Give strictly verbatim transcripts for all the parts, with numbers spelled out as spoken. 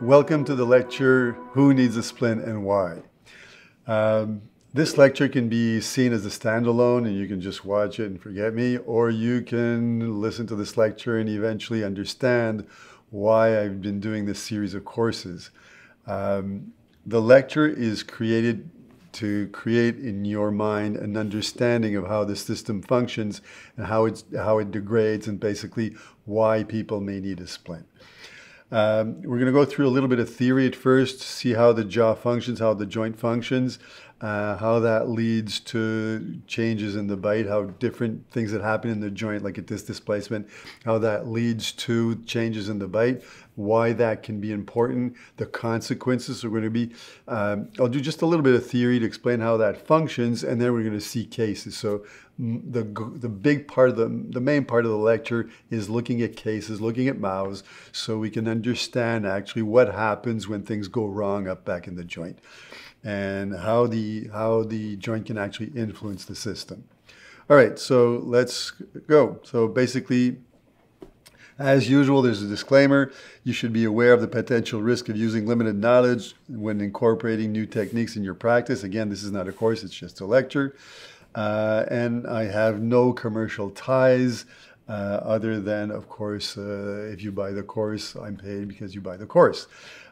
Welcome to the lecture, Who Needs a Splint and Why? Um, this lecture can be seen as a standalone and you can just watch it and forget me, or you can listen to this lecture and eventually understand why I've been doing this series of courses. Um, the lecture is created to create in your mind an understanding of how the system functions and how, it's, how it degrades and basically why people may need a splint. Um, we're going to go through a little bit of theory at first, see how the jaw functions, how the joint functions, uh, how that leads to changes in the bite, how different things that happen in the joint, like a disc displacement, how that leads to changes in the bite, why that can be important, the consequences are going to be, um, I'll do just a little bit of theory to explain how that functions, and then we're going to see cases. So the, the big part of the, the main part of the lecture is looking at cases, looking at mouths, so we can understand actually what happens when things go wrong up back in the joint and how the, how the joint can actually influence the system. All right, so let's go. So basically, as usual, there's a disclaimer. You should be aware of the potential risk of using limited knowledge when incorporating new techniques in your practice. Again, this is not a course, it's just a lecture. Uh, and I have no commercial ties uh, other than, of course, uh, if you buy the course, I'm paid because you buy the course.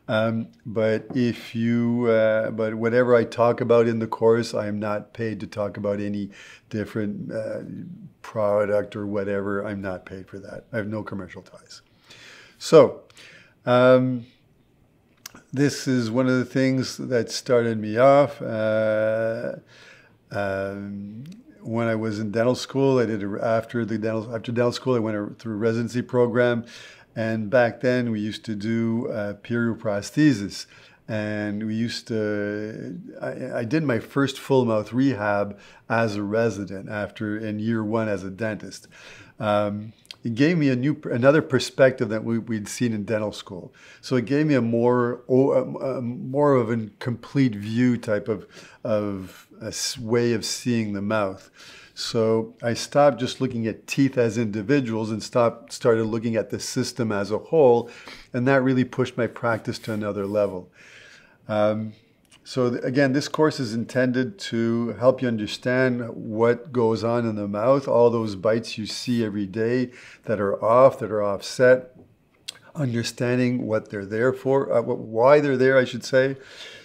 Um, but if you, uh, but whatever I talk about in the course, I am not paid to talk about any different uh, product or whatever. I'm not paid for that. I have no commercial ties. So, um, this is one of the things that started me off. Uh, um, When I was in dental school, I did a, after the dental after dental school, I went a, through a residency program, and back then we used to do uh, perioprosthesis, and we used to. I, I did my first full mouth rehab as a resident after in year one as a dentist. Um, It gave me a new, another perspective that we, we'd seen in dental school. So it gave me a more, a more of a complete view type of, of a way of seeing the mouth. So I stopped just looking at teeth as individuals and stopped, started looking at the system as a whole, and that really pushed my practice to another level. Um, So again, this course is intended to help you understand what goes on in the mouth, all those bites you see every day that are off, that are offset, understanding what they're there for, uh, why they're there, I should say.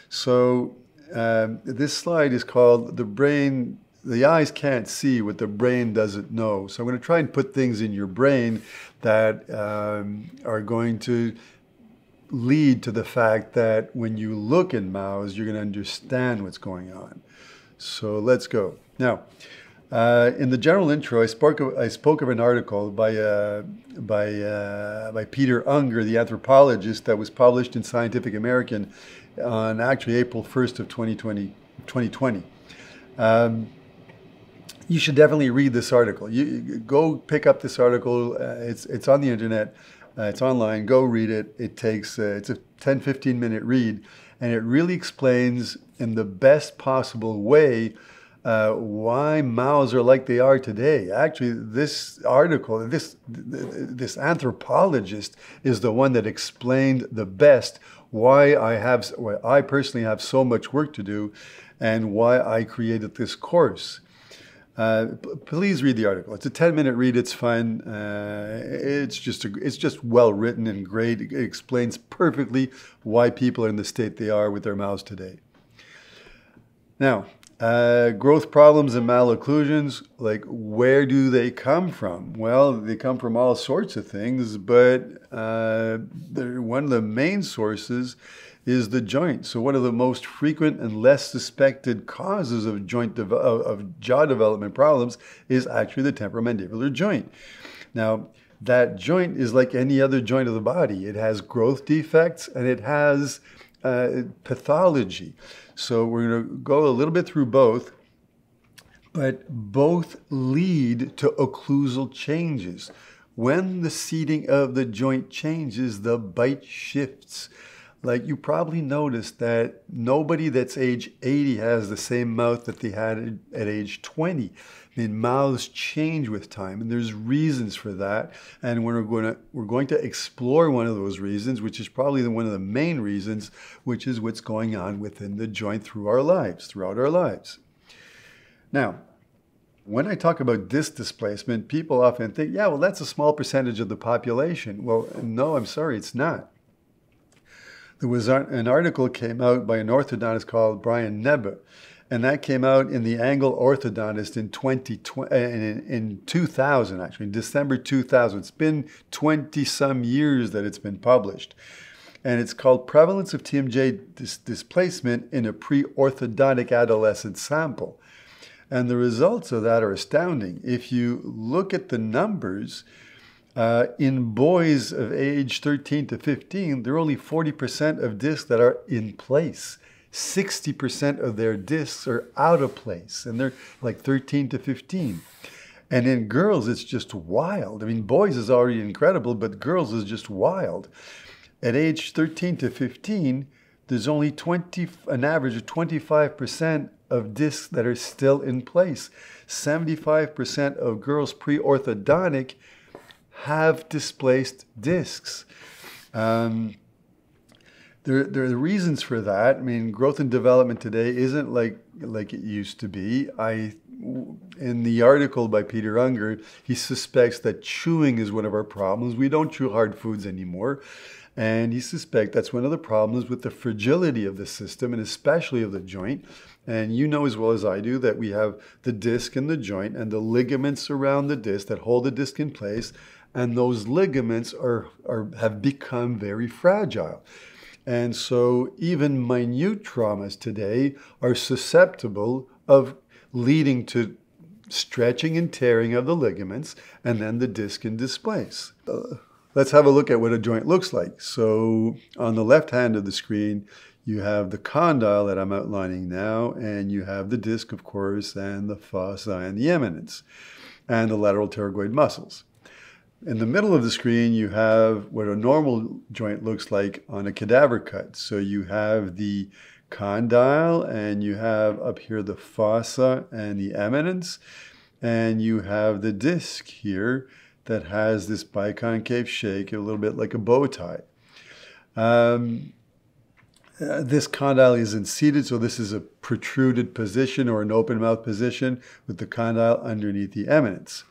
So um, this slide is called The Brain, the Eyes Can't See What the Brain Doesn't Know. So I'm going to try and put things in your brain that um, are going to lead to the fact that when you look in mouths, you're going to understand what's going on. So let's go. Now, uh, in the general intro, I spoke of, I spoke of an article by, uh, by, uh, by Peter Unger, the anthropologist, that was published in Scientific American on actually April first of twenty twenty. Um, you should definitely read this article. You, go pick up this article. Uh, it's, it's on the internet. Uh, it's online, go read it. It takes, uh, it's a ten, fifteen minute read, and it really explains in the best possible way uh, why mouths are like they are today. Actually, this article, this, this anthropologist is the one that explained the best why I have, why I personally have so much work to do and why I created this course. Uh, please read the article. It's a ten minute read. It's fun. Uh, it's just a, it's just well written and great. It explains perfectly why people are in the state they are with their mouths today. Now, uh, growth problems and malocclusions, like where do they come from? Well, they come from all sorts of things, but uh, one of the main sources is the joint. So one of the most frequent and less suspected causes of joint of, of jaw development problems is actually the temporomandibular joint. Now, that joint is like any other joint of the body. It has growth defects and it has uh, pathology. So we're going to go a little bit through both, but both lead to occlusal changes. When the seating of the joint changes, the bite shifts. Like you probably noticed that nobody that's age eighty has the same mouth that they had at age twenty. The mouths change with time, and there's reasons for that. And we're going to, we're going to explore one of those reasons, which is probably the, one of the main reasons, which is what's going on within the joint through our lives, throughout our lives. Now, when I talk about disc displacement, people often think, yeah, well, that's a small percentage of the population. Well, no, I'm sorry, it's not. There was an article came out by an orthodontist called Brian Nebbe, and that came out in the Angle Orthodontist in twenty, in two thousand, actually, in December two thousand. It's been twenty-some years that it's been published. And it's called Prevalence of T M J Dis Displacement in a Pre-Orthodontic Adolescent Sample. And the results of that are astounding. If you look at the numbers, uh, in boys of age thirteen to fifteen, there are only forty percent of discs that are in place. sixty percent of their discs are out of place, and they're like thirteen to fifteen. And in girls, it's just wild. I mean, boys is already incredible, but girls is just wild. At age thirteen to fifteen, there's only twenty, an average of twenty-five percent of discs that are still in place. seventy-five percent of girls pre-orthodontic have displaced discs. Um, there, there are reasons for that. I mean, growth and development today isn't like, like it used to be. I, in the article by Peter Unger, he suspects that chewing is one of our problems. We don't chew hard foods anymore. And he suspects that's one of the problems with the fragility of the system, and especially of the joint. And you know as well as I do that we have the disc in the joint and the ligaments around the disc that hold the disc in place. And those ligaments are, are, have become very fragile. And so even minute traumas today are susceptible of leading to stretching and tearing of the ligaments and then the disc in displace. Uh, Let's have a look at what a joint looks like. So on the left hand of the screen, you have the condyle that I'm outlining now, and you have the disc, of course, and the fossa and the eminence, and the lateral pterygoid muscles. In the middle of the screen, you have what a normal joint looks like on a cadaver cut. So you have the condyle, and you have up here the fossa and the eminence, and you have the disc here, that has this biconcave shape, a little bit like a bow tie. Um, uh, this condyle isn't seated, so this is a protruded position or an open mouth position with the condyle underneath the eminence.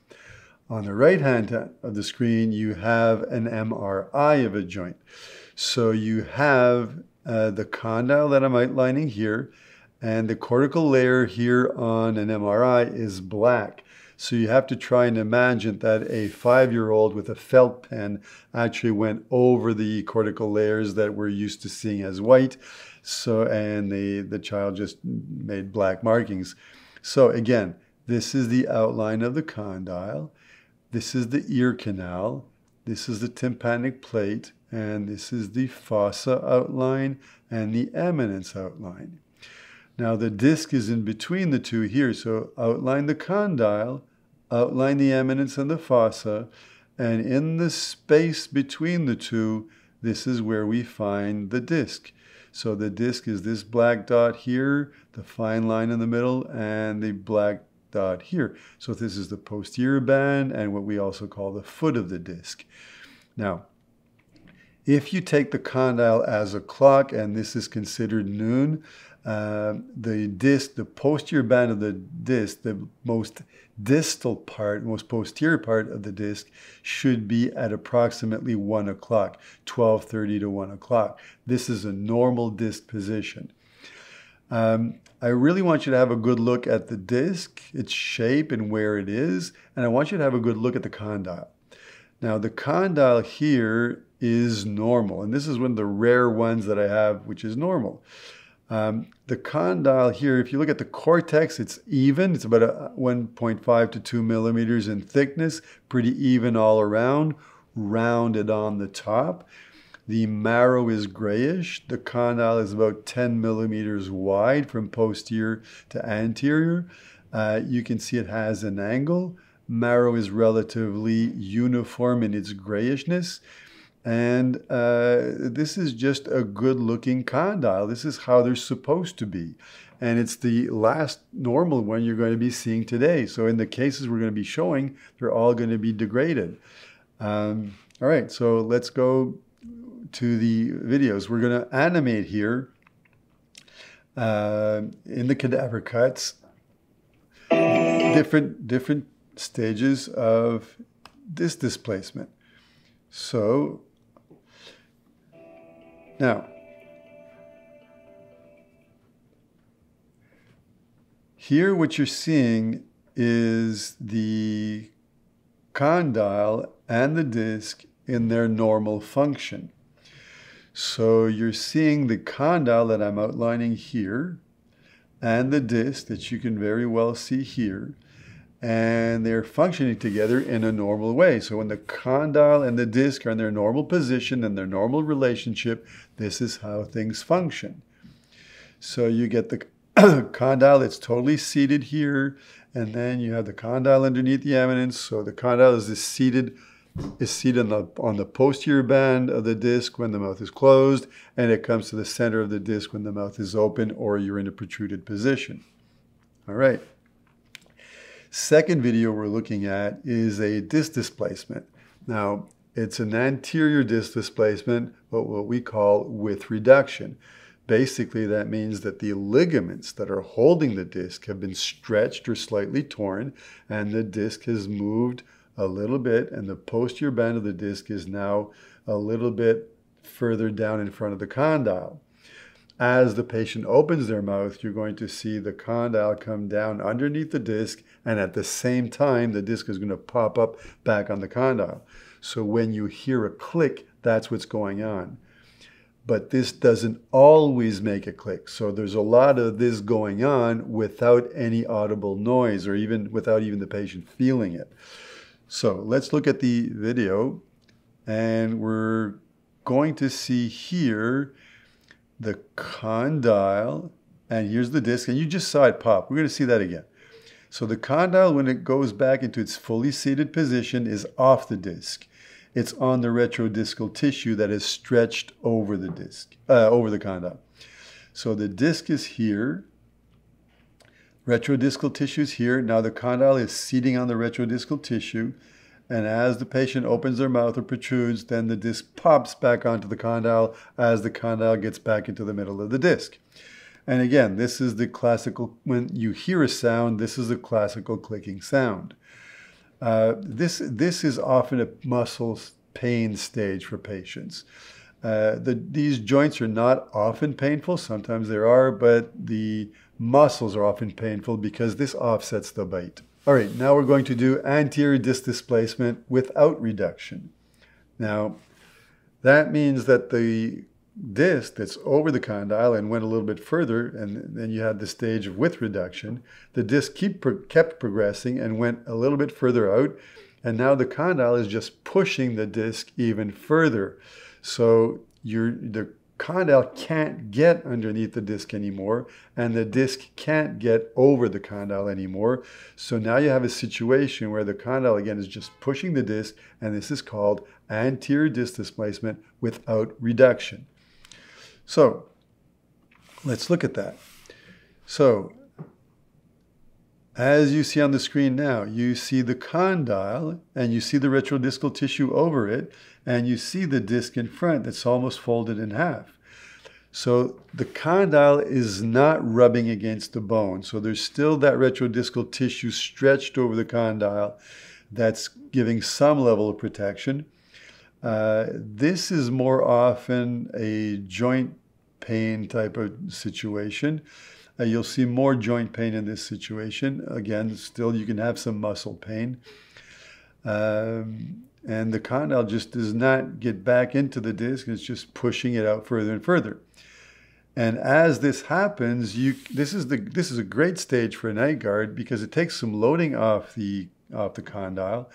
On the right hand of the screen, you have an M R I of a joint. So you have uh, the condyle that I'm outlining here, and the cortical layer here on an M R I is black. So you have to try and imagine that a five-year-old with a felt pen actually went over the cortical layers that we're used to seeing as white. So, and the, the child just made black markings. So again, this is the outline of the condyle. This is the ear canal. This is the tympanic plate. And this is the fossa outline and the eminence outline. Now the disc is in between the two here. So outline the condyle, outline the eminence and the fossa, and in the space between the two, this is where we find the disc. So the disc is this black dot here, the fine line in the middle, and the black dot here. So this is the posterior band and what we also call the foot of the disc. Now, if you take the condyle as a clock, and this is considered noon, Uh, the disc, the posterior band of the disc, the most distal part, most posterior part of the disc should be at approximately one o'clock, twelve thirty to one o'clock. This is a normal disc position. Um, I really want you to have a good look at the disc, its shape and where it is, and I want you to have a good look at the condyle. Now the condyle here is normal, and this is one of the rare ones that I have which is normal. Um, the condyle here, if you look at the cortex, it's even. It's about one point five to two millimeters in thickness, pretty even all around, rounded on the top. The marrow is grayish. The condyle is about ten millimeters wide from posterior to anterior. Uh, you can see it has an angle. Marrow is relatively uniform in its grayishness. And uh, this is just a good looking condyle. This is how they're supposed to be. and it's the last normal one you're going to be seeing today. So in the cases we're going to be showing, they're all going to be degraded. Um, all right, so let's go to the videos. We're going to animate here uh, in the cadaver cuts different, different stages of this displacement. So now, here what you're seeing is the condyle and the disc in their normal function. So you're seeing the condyle that I'm outlining here and the disc that you can very well see here, and they're functioning together in a normal way. So when the condyle and the disc are in their normal position and their normal relationship, this is how things function. So you get the condyle that's totally seated here, and then you have the condyle underneath the eminence. So the condyle is seated, is seated on the, on the posterior band of the disc when the mouth is closed, and it comes to the center of the disc when the mouth is open or you're in a protruded position. All right. Second video we're looking at is a disc displacement. Now, it's an anterior disc displacement, but what we call width reduction. Basically, that means that the ligaments that are holding the disc have been stretched or slightly torn, and the disc has moved a little bit, and the posterior band of the disc is now a little bit further down in front of the condyle. As the patient opens their mouth, you're going to see the condyle come down underneath the disc, and at the same time, the disc is going to pop up back on the condyle. So when you hear a click, that's what's going on. But this doesn't always make a click. So there's a lot of this going on without any audible noise, or even without even the patient feeling it. So let's look at the video, and we're going to see here the condyle, and here's the disc, and you just saw it pop. We're going to see that again. So the condyle, when it goes back into its fully seated position, is off the disc. It's on the retrodiscal tissue that is stretched over the disc, uh, over the condyle. So the disc is here. Retrodiscal tissue is here. Now the condyle is seating on the retrodiscal tissue. And as the patient opens their mouth or protrudes, then the disc pops back onto the condyle as the condyle gets back into the middle of the disc. And again, this is the classical, when you hear a sound, this is the classical clicking sound. Uh, this, this is often a muscle pain stage for patients. Uh, the, these joints are not often painful. Sometimes there are, but the muscles are often painful because this offsets the bite. All right, now we're going to do anterior disc displacement without reduction. Now, that means that the disc that's over the condyle and went a little bit further, and then you had the stage of width reduction, the disc keep pro kept progressing and went a little bit further out, and now the condyle is just pushing the disc even further. So you're, the condyle can't get underneath the disc anymore, and the disc can't get over the condyle anymore. So now you have a situation where the condyle again is just pushing the disc, and this is called anterior disc displacement without reduction. So let's look at that. So as you see on the screen now, you see the condyle, and you see the retrodiscal tissue over it, and you see the disc in front that's almost folded in half. So the condyle is not rubbing against the bone. So there's still that retrodiscal tissue stretched over the condyle that's giving some level of protection. Uh, this is more often a joint pain type of situation. Uh, you'll see more joint pain in this situation. Again, still you can have some muscle pain. Um, and the condyle just does not get back into the disc. It's just pushing it out further and further. And as this happens, you this is the this is a great stage for an A-guard because it takes some loading off the off the condyle,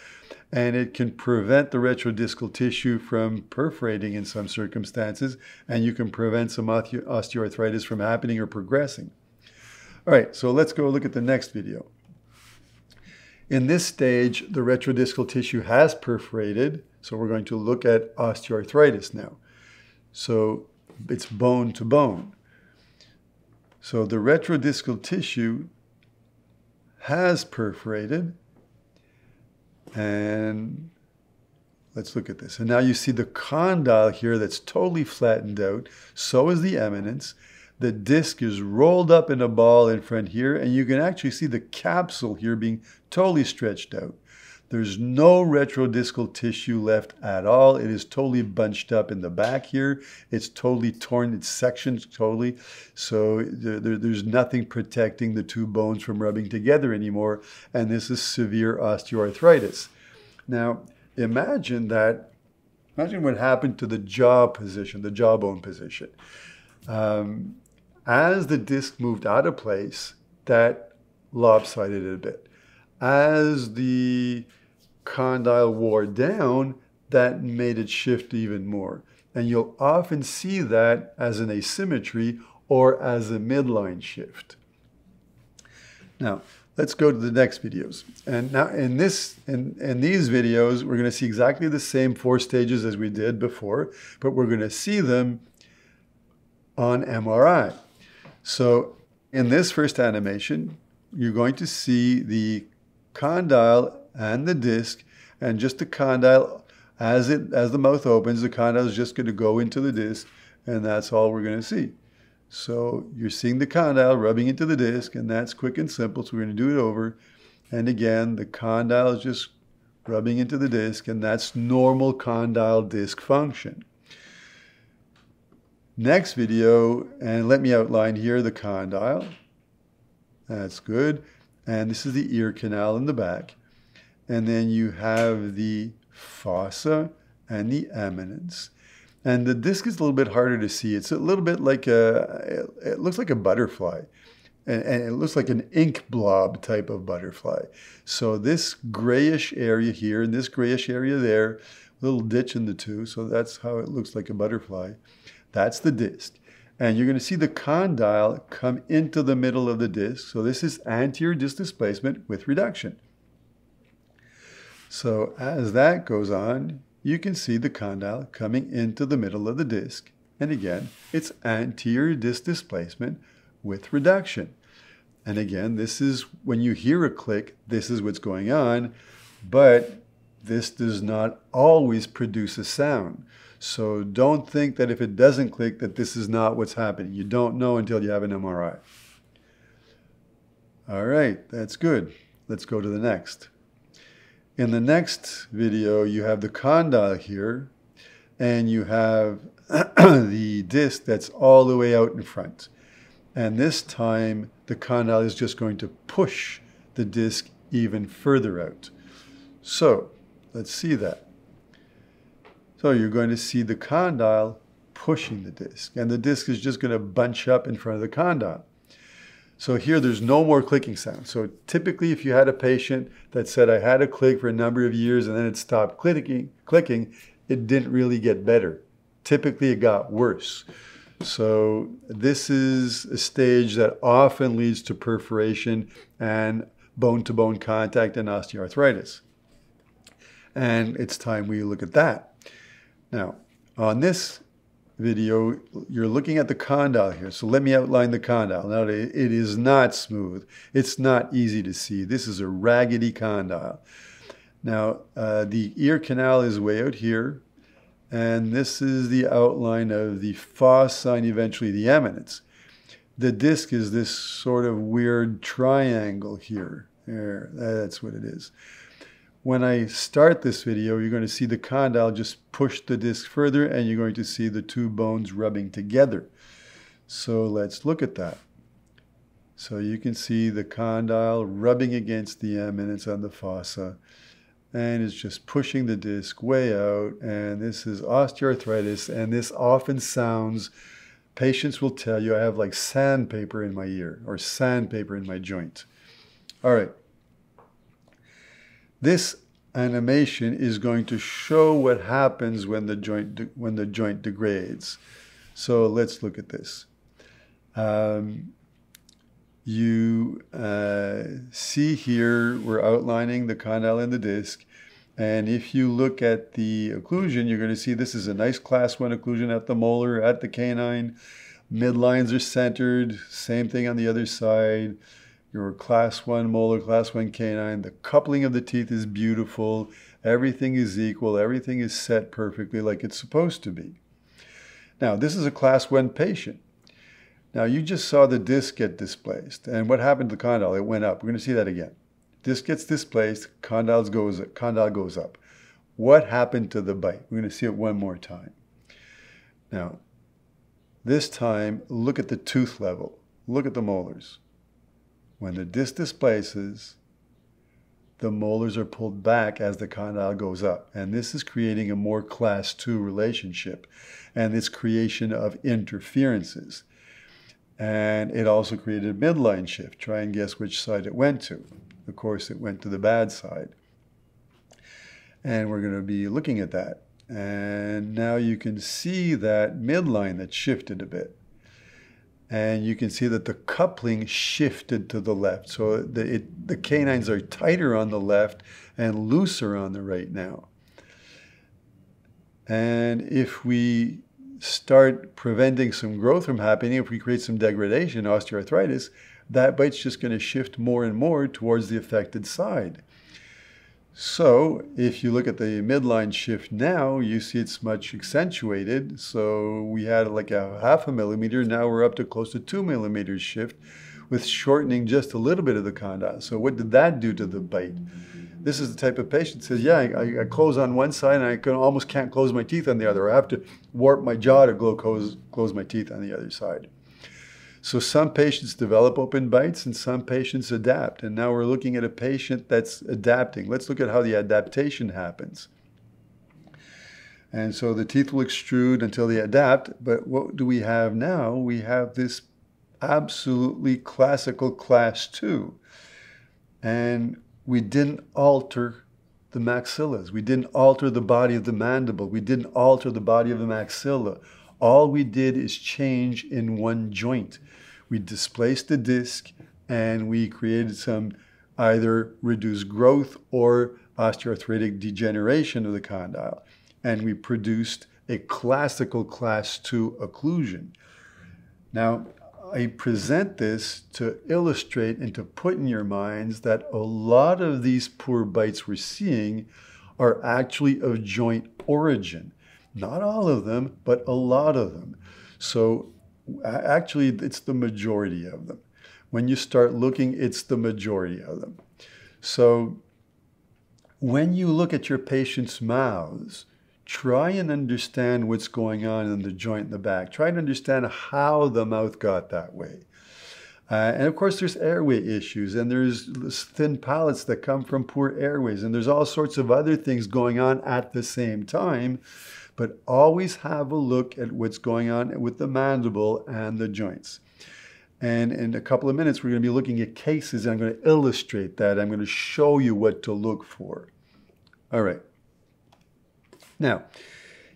and it can prevent the retrodiscal tissue from perforating in some circumstances, and you can prevent some osteoarthritis from happening or progressing. All right, so let's go look at the next video. In this stage, the retrodiscal tissue has perforated, so we're going to look at osteoarthritis now. So it's bone to bone. So the retrodiscal tissue has perforated. And let's look at this. And now you see the condyle here that's totally flattened out. So is the eminence. The disc is rolled up in a ball in front here, and you can actually see the capsule here being totally stretched out. There's no retrodiscal tissue left at all. It is totally bunched up in the back here. It's totally torn. It's sectioned totally. So there, there, there's nothing protecting the two bones from rubbing together anymore. And this is severe osteoarthritis. Now, imagine that. Imagine what happened to the jaw position, the jawbone position. Um, as the disc moved out of place, that lopsided it a bit. As the condyle wore down, that made it shift even more. And you'll often see that as an asymmetry or as a midline shift. Now, let's go to the next videos. And now in this, in, in these videos, we're going to see exactly the same four stages as we did before, but we're going to see them on M R I. So in this first animation, you're going to see the condyle and the disc, and just the condyle, as it as the mouth opens, the condyle is just going to go into the disc, and that's all we're going to see. So you're seeing the condyle rubbing into the disc, and that's quick and simple, so we're going to do it over. And again, the condyle is just rubbing into the disc, and that's normal condyle disc function. Next video, and let me outline here the condyle. That's good. And this is the ear canal in the back. And then you have the fossa and the eminence. And the disc is a little bit harder to see. It's a little bit like a, it looks like a butterfly. And, and it looks like an ink blob type of butterfly. So this grayish area here and this grayish area there, a little ditch in the two. So that's how it looks like a butterfly. That's the disc. And you're going to see the condyle come into the middle of the disc. So this is anterior disc displacement with reduction. So as that goes on, you can see the condyle coming into the middle of the disc. And again, it's anterior disc displacement with reduction. And again, this is when you hear a click, this is what's going on. But this does not always produce a sound. So don't think that if it doesn't click that this is not what's happening. You don't know until you have an M R I. All right, that's good. Let's go to the next. In the next video, you have the condyle here, and you have the disc that's all the way out in front. And this time, the condyle is just going to push the disc even further out. So let's see that. So you're going to see the condyle pushing the disc, and the disc is just going to bunch up in front of the condyle. So here there's no more clicking sound. So typically if you had a patient that said, I had a click for a number of years and then it stopped clicking, clicking, it didn't really get better. Typically it got worse. So this is a stage that often leads to perforation and bone-to-bone contact and osteoarthritis. And it's time we look at that. Now, on this video, you're looking at the condyle here. So let me outline the condyle. Now, it is not smooth. It's not easy to see. This is a raggedy condyle. Now, uh, the ear canal is way out here. And this is the outline of the fossa and eventually the eminence. The disc is this sort of weird triangle here. There, that's what it is. When I start this video, you're going to see the condyle just push the disc further, and you're going to see the two bones rubbing together. So let's look at that. So you can see the condyle rubbing against the eminence on the fossa, and it's just pushing the disc way out, and this is osteoarthritis, and this often sounds, patients will tell you, I have like sandpaper in my ear, or sandpaper in my joint. All right. This animation is going to show what happens when the joint when the joint degrades. So let's look at this. Um, you uh, see here we're outlining the condyle and the disc, and if you look at the occlusion, you're going to see this is a nice class one occlusion at the molar, at the canine. midlines are centered, same thing on the other side. Your class one molar, class one canine, the coupling of the teeth is beautiful, everything is equal, everything is set perfectly like it's supposed to be. Now, this is a class one patient. Now, you just saw the disc get displaced, and what happened to the condyle? It went up. We're going to see that again. Disc gets displaced, condyle goes, condyle goes up. What happened to the bite? We're going to see it one more time. Now, this time, look at the tooth level. Look at the molars. When the disc displaces, the molars are pulled back as the condyle goes up. And this is creating a more class two relationship and this creation of interferences. And it also created a midline shift. Try and guess which side it went to. Of course, it went to the bad side. And we're going to be looking at that. And now you can see that midline that shifted a bit. And you can see that the coupling shifted to the left. So the, it, the canines are tighter on the left and looser on the right now. And if we start preventing some growth from happening, if we create some degradation, osteoarthritis, that bite's just going to shift more and more towards the affected side. So if you look at the midline shift now, you see it's much accentuated. So we had like a half a millimeter. Now we're up to close to two millimeters shift with shortening just a little bit of the condyle. So what did that do to the bite? This is the type of patient that says, yeah, I, I close on one side and I can, almost can't close my teeth on the other. I have to warp my jaw to close, close my teeth on the other side. So some patients develop open bites and some patients adapt. And now we're looking at a patient that's adapting. Let's look at how the adaptation happens. And so the teeth will extrude until they adapt. But what do we have now? We have this absolutely classical class two. And we didn't alter the maxillas. We didn't alter the body of the mandible. We didn't alter the body of the maxilla. All we did is change in one joint. We displaced the disc and we created some either reduced growth or osteoarthritic degeneration of the condyle. And we produced a classical class two occlusion. Now, I present this to illustrate and to put in your minds that a lot of these poor bites we're seeing are actually of joint origin. Not all of them, but a lot of them. So actually, it's the majority of them. When you start looking, it's the majority of them. So when you look at your patient's mouths, try and understand what's going on in the joint in the back. Try and understand how the mouth got that way. Uh, and of course, there's airway issues, and there's thin palates that come from poor airways, and there's all sorts of other things going on at the same time. But always have a look at what's going on with the mandible and the joints. And in a couple of minutes, we're going to be looking at cases, and I'm going to illustrate that. I'm going to show you what to look for. All right. Now,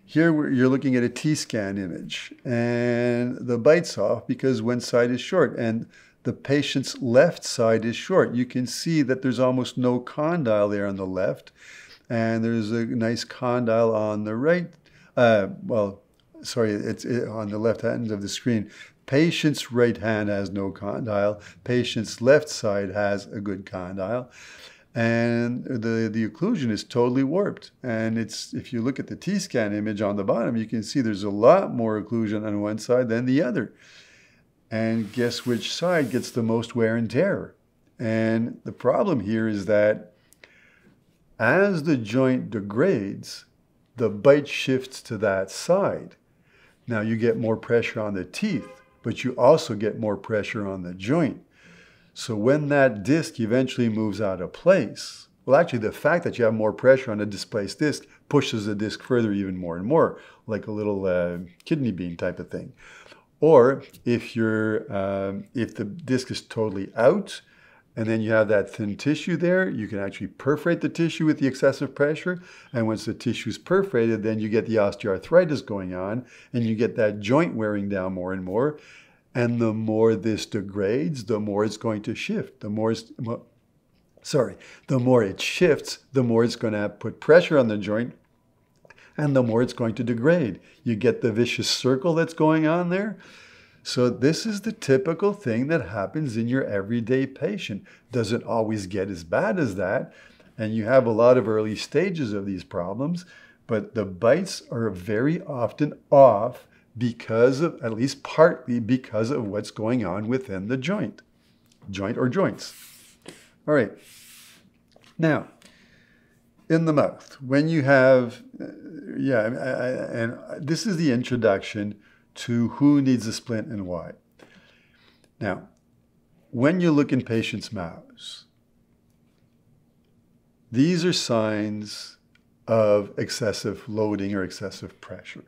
here we're, you're looking at a T scan image, and the bite's off because one side is short, and the patient's left side is short. You can see that there's almost no condyle there on the left, and there's a nice condyle on the right. Uh, well, sorry, it's it, on the left hand of the screen. Patient's right hand has no condyle. Patient's left side has a good condyle. And the, the occlusion is totally warped. And it's if you look at the T scan image on the bottom, you can see there's a lot more occlusion on one side than the other. And guess which side gets the most wear and tear? And the problem here is that as the joint degrades, the bite shifts to that side. Now you get more pressure on the teeth, but you also get more pressure on the joint. So when that disc eventually moves out of place, well, actually, the fact that you have more pressure on a displaced disc pushes the disc further even more and more, like a little uh, kidney bean type of thing. Or if, you're, um, if the disc is totally out, and then you have that thin tissue there, you can actually perforate the tissue with the excessive pressure. And once the tissue is perforated, then you get the osteoarthritis going on, and you get that joint wearing down more and more. And the more this degrades, the more it's going to shift. The more, it's, sorry, the more it shifts, the more it's going to put pressure on the joint, and the more it's going to degrade. You get the vicious circle that's going on there. So this is the typical thing that happens in your everyday patient. Doesn't always get as bad as that, and you have a lot of early stages of these problems, but the bites are very often off because of, at least partly because of what's going on within the joint. Joint or joints. All right. Now, in the mouth, when you have, yeah, and this is the introduction to who needs a splint and why. Now, when you look in patients' mouths, these are signs of excessive loading or excessive pressure.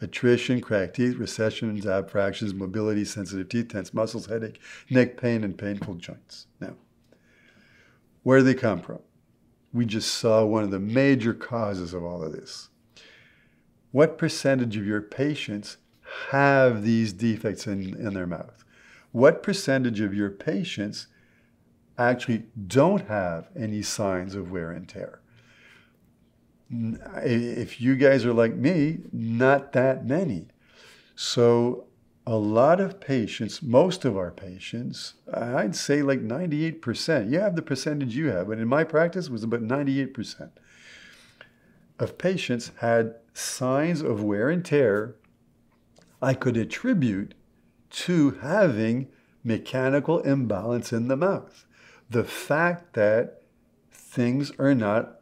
Attrition, cracked teeth, recessions, ab fractures, mobility, sensitive teeth, tense muscles, headache, neck pain, and painful joints. Now, where do they come from? We just saw one of the major causes of all of this. What percentage of your patients have these defects in, in their mouth? What percentage of your patients actually don't have any signs of wear and tear? If you guys are like me, not that many. So a lot of patients, most of our patients, I'd say like ninety-eight percent, you have the percentage you have, but in my practice it was about ninety-eight percent of patients had signs of wear and tear I could attribute to having mechanical imbalance in the mouth. The fact that things are not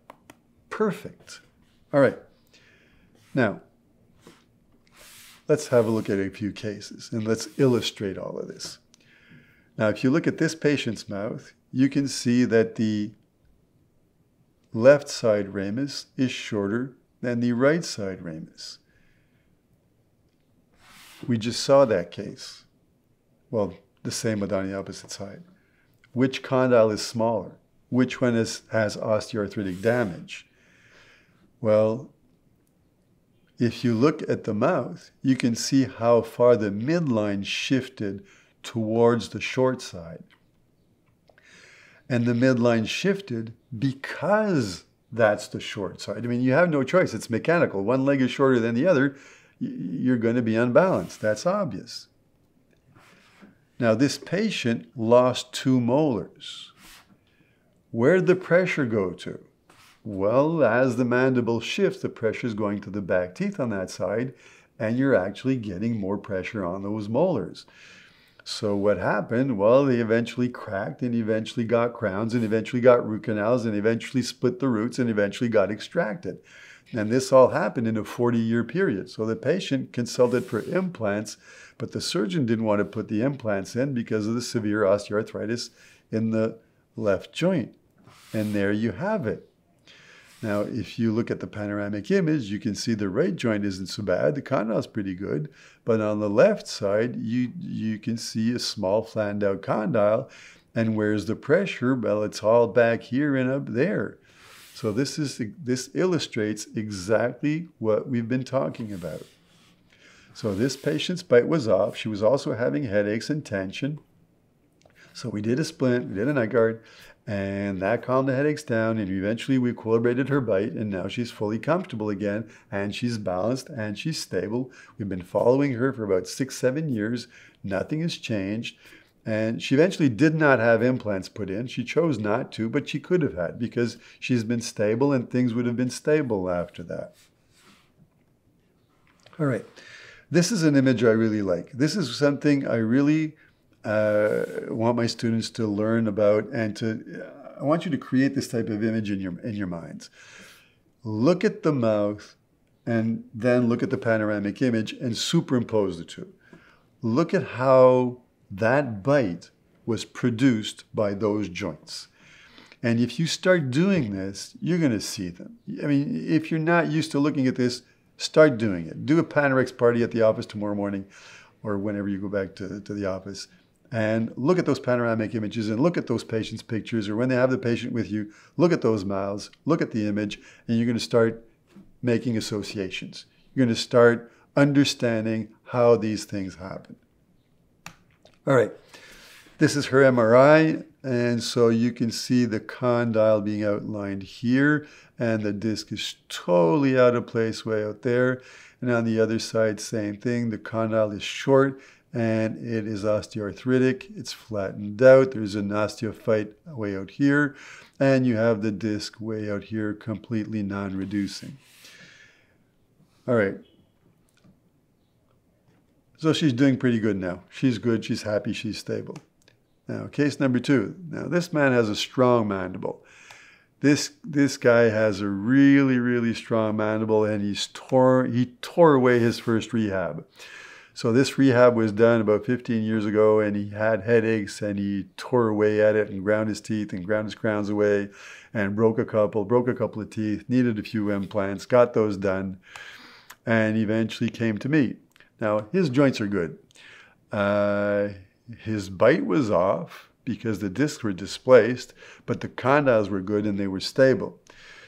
perfect. All right. Now, let's have a look at a few cases and let's illustrate all of this. Now, if you look at this patient's mouth, you can see that the left side ramus is shorter than the right side ramus. We just saw that case. Well, the same but on the opposite side. Which condyle is smaller? Which one is, has osteoarthritic damage? Well, if you look at the mouth, you can see how far the midline shifted towards the short side. And the midline shifted because that's the short side. I mean, you have no choice. It's mechanical. One leg is shorter than the other. You're going to be unbalanced. That's obvious. Now, this patient lost two molars. Where'd the pressure go to? Well, as the mandible shifts, the pressure is going to the back teeth on that side, and you're actually getting more pressure on those molars. So what happened? Well, they eventually cracked and eventually got crowns and eventually got root canals and eventually split the roots and eventually got extracted. And this all happened in a forty-year period. So the patient consulted for implants, but the surgeon didn't want to put the implants in because of the severe osteoarthritis in the left joint. And there you have it. Now, if you look at the panoramic image, you can see the right joint isn't so bad. The condyle's pretty good. But on the left side, you, you can see a small flattened out condyle. And where's the pressure? Well, it's all back here and up there. So this, is, this illustrates exactly what we've been talking about. So this patient's bite was off. She was also having headaches and tension. So we did a splint, we did an A-guard, and that calmed the headaches down, and eventually we equilibrated her bite, and now she's fully comfortable again, and she's balanced, and she's stable. We've been following her for about six, seven years. Nothing has changed. And she eventually did not have implants put in. She chose not to, but she could have had because she's been stable and things would have been stable after that. All right. This is an image I really like. This is something I really uh, want my students to learn about, and to I want you to create this type of image in your, in your minds. Look at the mouth and then look at the panoramic image and superimpose the two. Look at how that bite was produced by those joints. And if you start doing this, you're going to see them. I mean, if you're not used to looking at this, start doing it. Do a Panorex party at the office tomorrow morning or whenever you go back to, to the office. And look at those panoramic images and look at those patients' pictures, or when they have the patient with you, look at those mouths, look at the image, and you're going to start making associations. You're going to start understanding how these things happen. All right, this is her M R I, and so you can see the condyle being outlined here, and the disc is totally out of place way out there. And on the other side, same thing, the condyle is short, and it is osteoarthritic. It's flattened out. There's an osteophyte way out here, and you have the disc way out here, completely non-reducing. All right. So she's doing pretty good now. She's good. She's happy. She's stable. Now, case number two. Now, this man has a strong mandible. This, this guy has a really, really strong mandible, and he's tore, he tore away his first rehab. So this rehab was done about fifteen years ago, and he had headaches, and he tore away at it and ground his teeth and ground his crowns away and broke a couple, broke a couple of teeth, needed a few implants, got those done, and eventually came to me. Now, his joints are good. Uh, his bite was off because the discs were displaced, but the condyles were good and they were stable.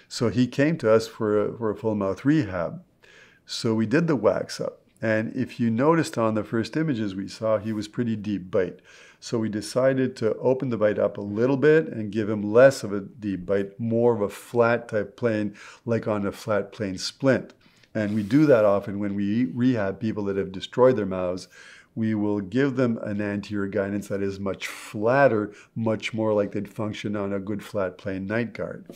So he came to us for a, for a full mouth rehab. So we did the wax up. And if you noticed on the first images we saw, he was pretty deep bite. So we decided to open the bite up a little bit and give him less of a deep bite, more of a flat type plane, like on a flat plane splint. And we do that often when we rehab people that have destroyed their mouths. We will give them an anterior guidance that is much flatter, much more like they'd function on a good flat plane night guard.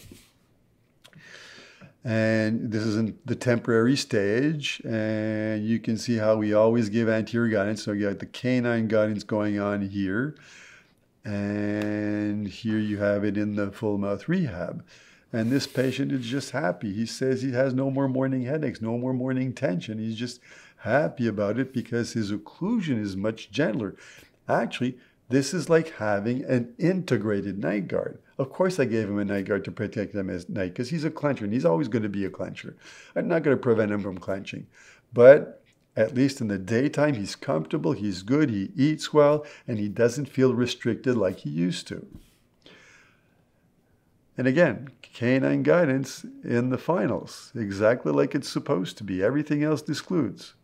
And this is in the temporary stage, and you can see how we always give anterior guidance. So you got the canine guidance going on here, and here you have it in the full mouth rehab. And this patient is just happy. He says he has no more morning headaches, no more morning tension. He's just happy about it because his occlusion is much gentler. Actually, this is like having an integrated night guard. Of course I gave him a night guard to protect him at night because he's a clencher and he's always going to be a clencher. I'm not going to prevent him from clenching. But at least in the daytime, he's comfortable, he's good, he eats well, and he doesn't feel restricted like he used to. And again, canine guidance in the finals, exactly like it's supposed to be. Everything else discludes.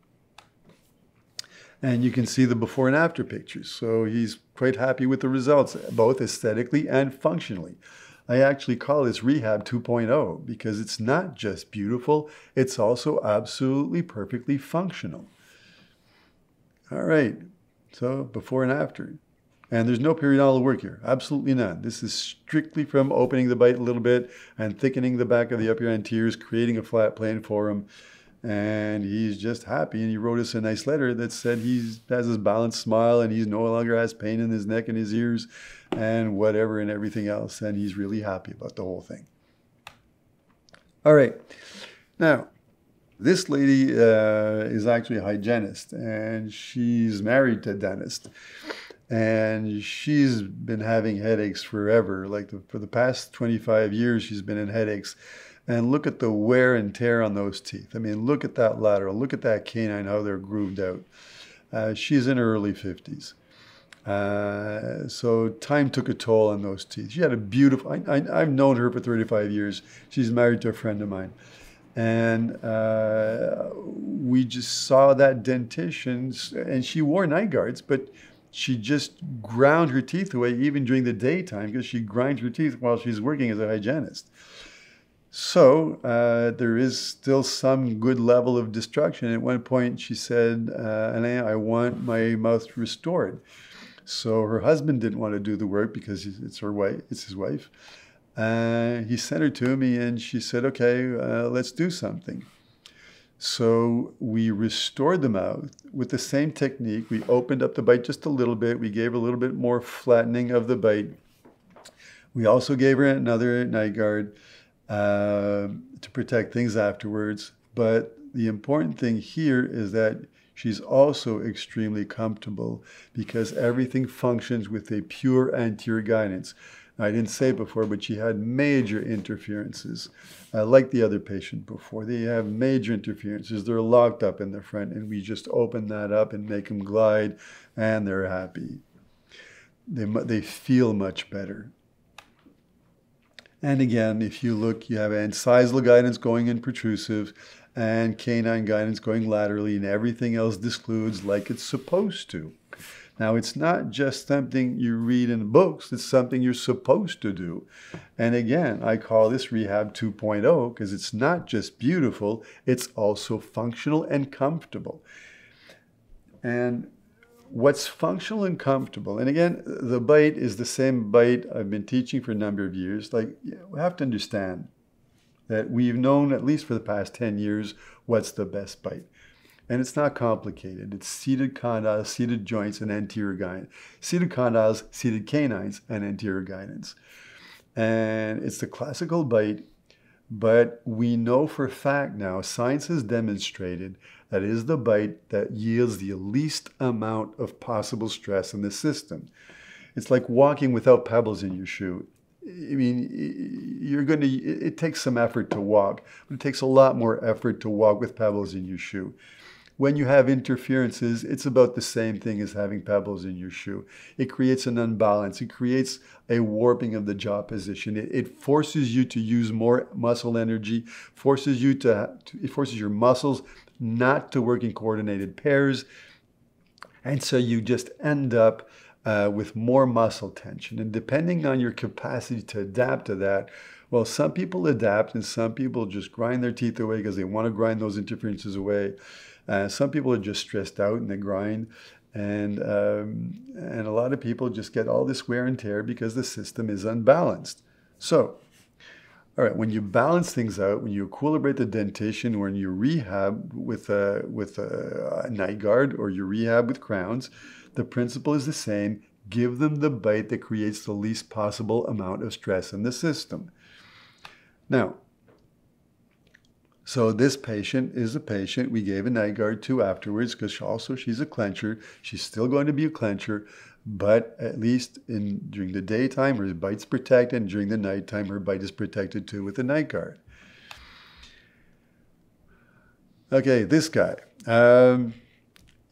And you can see the before and after pictures. So he's quite happy with the results, both aesthetically and functionally. I actually call this Rehab two point oh because it's not just beautiful, it's also absolutely perfectly functional. All right, so before and after. And there's no periodontal work here, absolutely none. This is strictly from opening the bite a little bit and thickening the back of the upper anteriors, creating a flat plane for him. And he's just happy, and he wrote us a nice letter that said he has his balanced smile and he no longer has pain in his neck and his ears and whatever and everything else, and he's really happy about the whole thing. All right. Now, this lady uh, is actually a hygienist, and she's married to a dentist. And she's been having headaches forever. Like the, for the past twenty-five years, she's been in headaches. And look at the wear and tear on those teeth. I mean, look at that lateral. Look at that canine, how they're grooved out. Uh, she's in her early fifties. Uh, so time took a toll on those teeth. She had a beautiful, I, I, I've known her for thirty-five years. She's married to a friend of mine. And uh, we just saw that dentition, and she wore night guards, but she just ground her teeth away even during the daytime because she grinds her teeth while she's working as a hygienist. So uh, there is still some good level of destruction. At one point she said, uh, Alain, I want my mouth restored. So her husband didn't want to do the work because it's her wife, it's his wife. Uh, he sent her to me and she said, okay, uh, let's do something. So we restored the mouth with the same technique. We opened up the bite just a little bit. We gave her a little bit more flattening of the bite. We also gave her another night guard. Uh, to protect things afterwards. But the important thing here is that she's also extremely comfortable because everything functions with a pure anterior guidance. Now, I didn't say it before, but she had major interferences. Uh, like the other patient before, they have major interferences. They're locked up in the front, and we just open that up and make them glide, and they're happy. They, they feel much better. And again, if you look, you have incisal guidance going in protrusive and canine guidance going laterally, and everything else discludes like it's supposed to. Now, it's not just something you read in books. It's something you're supposed to do. And again, I call this Rehab two point oh because it's not just beautiful. It's also functional and comfortable. And What's functional and comfortable, and again, the bite is the same bite I've been teaching for a number of years. Like, we have to understand that we've known, at least for the past ten years, what's the best bite. And it's not complicated. It's seated condyles, seated joints, and anterior guidance. Seated condyles, seated canines, and anterior guidance. And it's the classical bite, but we know for a fact now, science has demonstrated that is the bite that yields the least amount of possible stress in the system. It's like walking without pebbles in your shoe. I mean, you're going to, it takes some effort to walk, but it takes a lot more effort to walk with pebbles in your shoe. When you have interferences, it's about the same thing as having pebbles in your shoe. It creates an imbalance. It creates a warping of the jaw position. It, it forces you to use more muscle energy, forces you to, it forces your muscles not to work in coordinated pairs. And so you just end up uh, with more muscle tension. And depending on your capacity to adapt to that, well, some people adapt and some people just grind their teeth away because they want to grind those interferences away. Uh, some people are just stressed out and they grind, and, um, and a lot of people just get all this wear and tear because the system is unbalanced. So, all right, when you balance things out, when you equilibrate the dentition, when you rehab with a, with a, a night guard, or you rehab with crowns, the principle is the same. Give them the bite that creates the least possible amount of stress in the system. Now, so this patient is a patient we gave a night guard to afterwards, because also she's a clencher. She's still going to be a clencher, but at least in during the daytime, her bite's protected, and during the nighttime, her bite is protected too with a night guard. Okay, this guy. Um,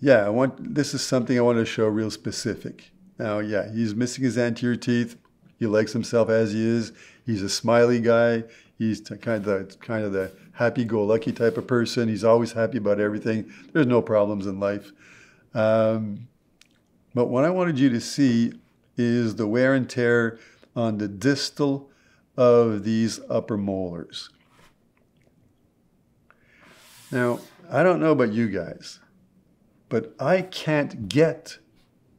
yeah, I want. This is something I want to show real specific. Now, yeah, he's missing his anterior teeth. He likes himself as he is. He's a smiley guy. He's kind of the, kind of the happy-go-lucky type of person. He's always happy about everything. There's no problems in life. Um, but what I wanted you to see is the wear and tear on the distal of these upper molars. Now, I don't know about you guys, but I can't get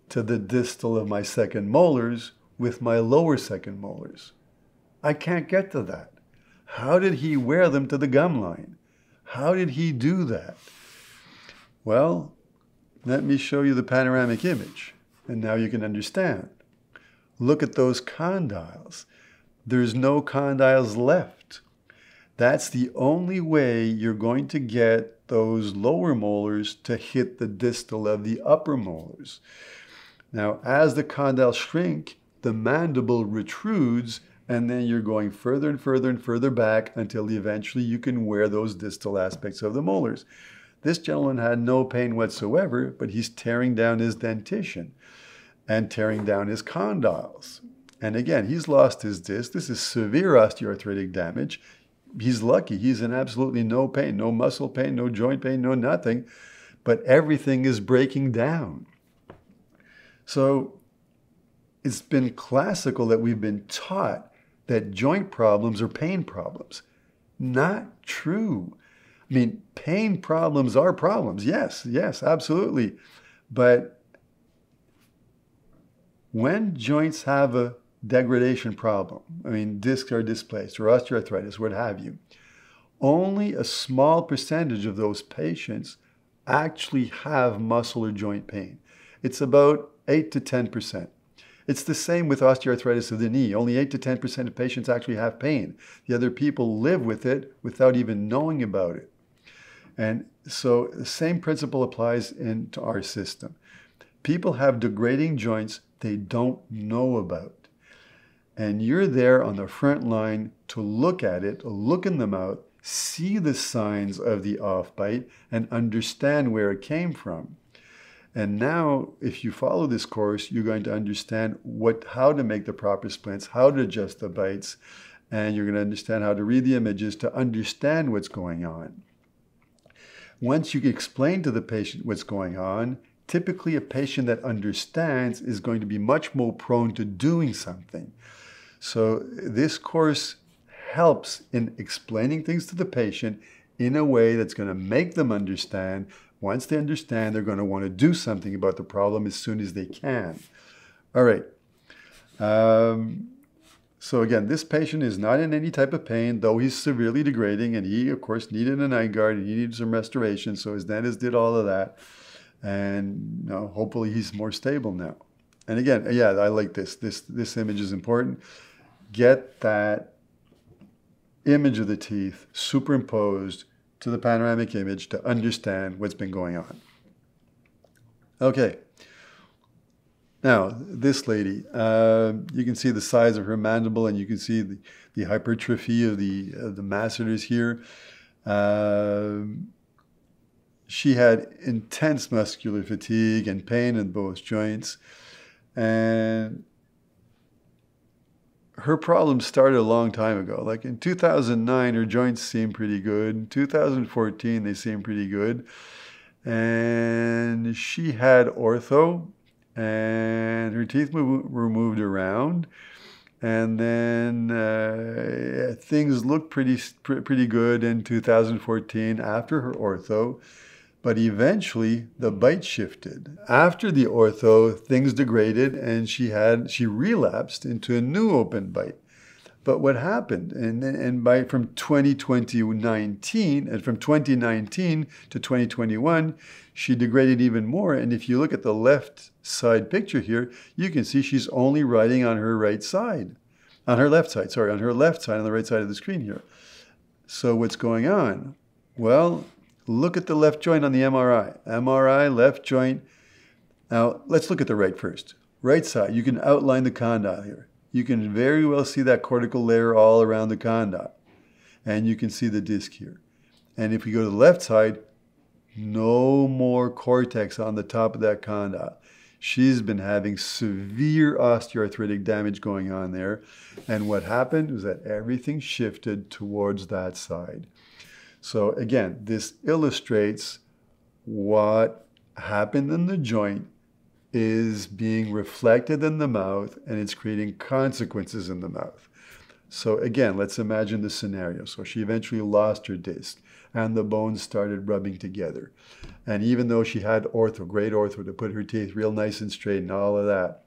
to the distal of my second molars with my lower second molars. I can't get to that. How did he wear them to the gum line? How did he do that? Well, let me show you the panoramic image, and now you can understand. Look at those condyles. There's no condyles left. That's the only way you're going to get those lower molars to hit the distal of the upper molars. Now, as the condyles shrink, the mandible protrudes, and then you're going further and further and further back until eventually you can wear those distal aspects of the molars. This gentleman had no pain whatsoever, but he's tearing down his dentition and tearing down his condyles. And again, he's lost his disc. This is severe osteoarthritic damage. He's lucky. He's in absolutely no pain, no muscle pain, no joint pain, no nothing, but everything is breaking down. So it's been classical that we've been taught that joint problems are pain problems. Not true. I mean, pain problems are problems. Yes, yes, absolutely. But when joints have a degradation problem, I mean, discs are displaced or osteoarthritis, what have you, only a small percentage of those patients actually have muscle or joint pain. It's about eight to ten percent. It's the same with osteoarthritis of the knee. Only eight to ten percent of patients actually have pain. The other people live with it without even knowing about it. And so the same principle applies into our system. People have degrading joints they don't know about. And you're there on the front line to look at it, look in the mouth, see the signs of the off-bite, and understand where it came from. And now, if you follow this course, you're going to understand what, how to make the proper splints, how to adjust the bites, and you're going to understand how to read the images to understand what's going on. Once you explain to the patient what's going on, typically a patient that understands is going to be much more prone to doing something. So this course helps in explaining things to the patient in a way that's going to make them understand. Once they understand, they're going to want to do something about the problem as soon as they can. All right. Um, so again, this patient is not in any type of pain, though he's severely degrading, and he, of course, needed an A-guard, and he needed some restoration, so his dentist did all of that. And you know, hopefully he's more stable now. And again, yeah, I like this. This, this image is important. Get that image of the teeth superimposed to the panoramic image to understand what's been going on. Okay. Now, this lady, uh, you can see the size of her mandible, and you can see the, the hypertrophy of the, of the masseters here. Uh, she had intense muscular fatigue and pain in both joints. And her problem started a long time ago. Like in two thousand nine, her joints seemed pretty good. In two thousand fourteen, they seemed pretty good. And she had ortho, and her teeth were moved around. And then uh, things looked pretty, pretty good in two thousand fourteen after her ortho. But eventually, the bite shifted. After the ortho, things degraded, and she had she relapsed into a new open bite. But what happened? And and by from twenty nineteen and from twenty nineteen to twenty twenty-one, she degraded even more. And if you look at the left side picture here, you can see she's only writing on her right side, on her left side. Sorry, on her left side, on the right side of the screen here. So what's going on? Well, look at the left joint on the M R I. M R I, left joint. Now, let's look at the right first. Right side, you can outline the condyle here. You can very well see that cortical layer all around the condyle. And you can see the disc here. And if we go to the left side, no more cortex on the top of that condyle. She's been having severe osteoarthritic damage going on there. And what happened was that everything shifted towards that side. So again, this illustrates what happened in the joint is being reflected in the mouth, and it's creating consequences in the mouth. So again, let's imagine the scenario. So she eventually lost her disc, and the bones started rubbing together. And even though she had ortho, great ortho, to put her teeth real nice and straight and all of that,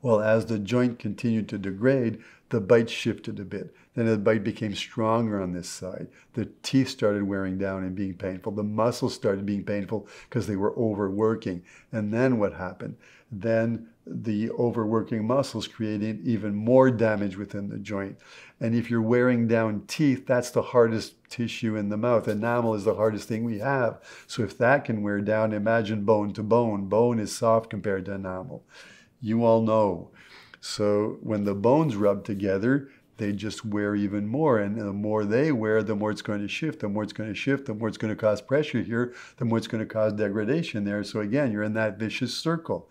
well, as the joint continued to degrade, the bite shifted a bit. Then the bite became stronger on this side. The teeth started wearing down and being painful. The muscles started being painful because they were overworking. And then what happened? Then the overworking muscles created even more damage within the joint. And if you're wearing down teeth, that's the hardest tissue in the mouth. Enamel is the hardest thing we have. So if that can wear down, imagine bone to bone. Bone is soft compared to enamel. You all know. So when the bones rub together, they just wear even more. And the more they wear, the more it's going to shift, the more it's going to shift, the more it's going to cause pressure here, the more it's going to cause degradation there. So again, you're in that vicious circle.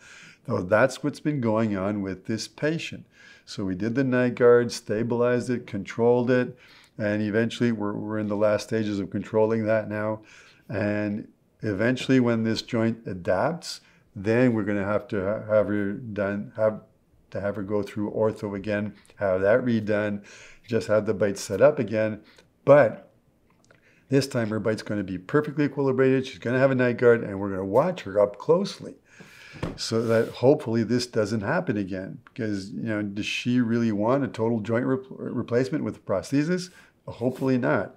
So that's what's been going on with this patient. So we did the night guard, stabilized it, controlled it, and eventually we're, we're in the last stages of controlling that now. And eventually when this joint adapts, then we're going to have to have her done, have to have her go through ortho again, have that redone, just have the bite set up again. But this time her bite's going to be perfectly equilibrated. She's going to have a night guard, and we're going to watch her up closely so that hopefully this doesn't happen again. Because, you know, does she really want a total joint re replacement with prosthesis? Hopefully not.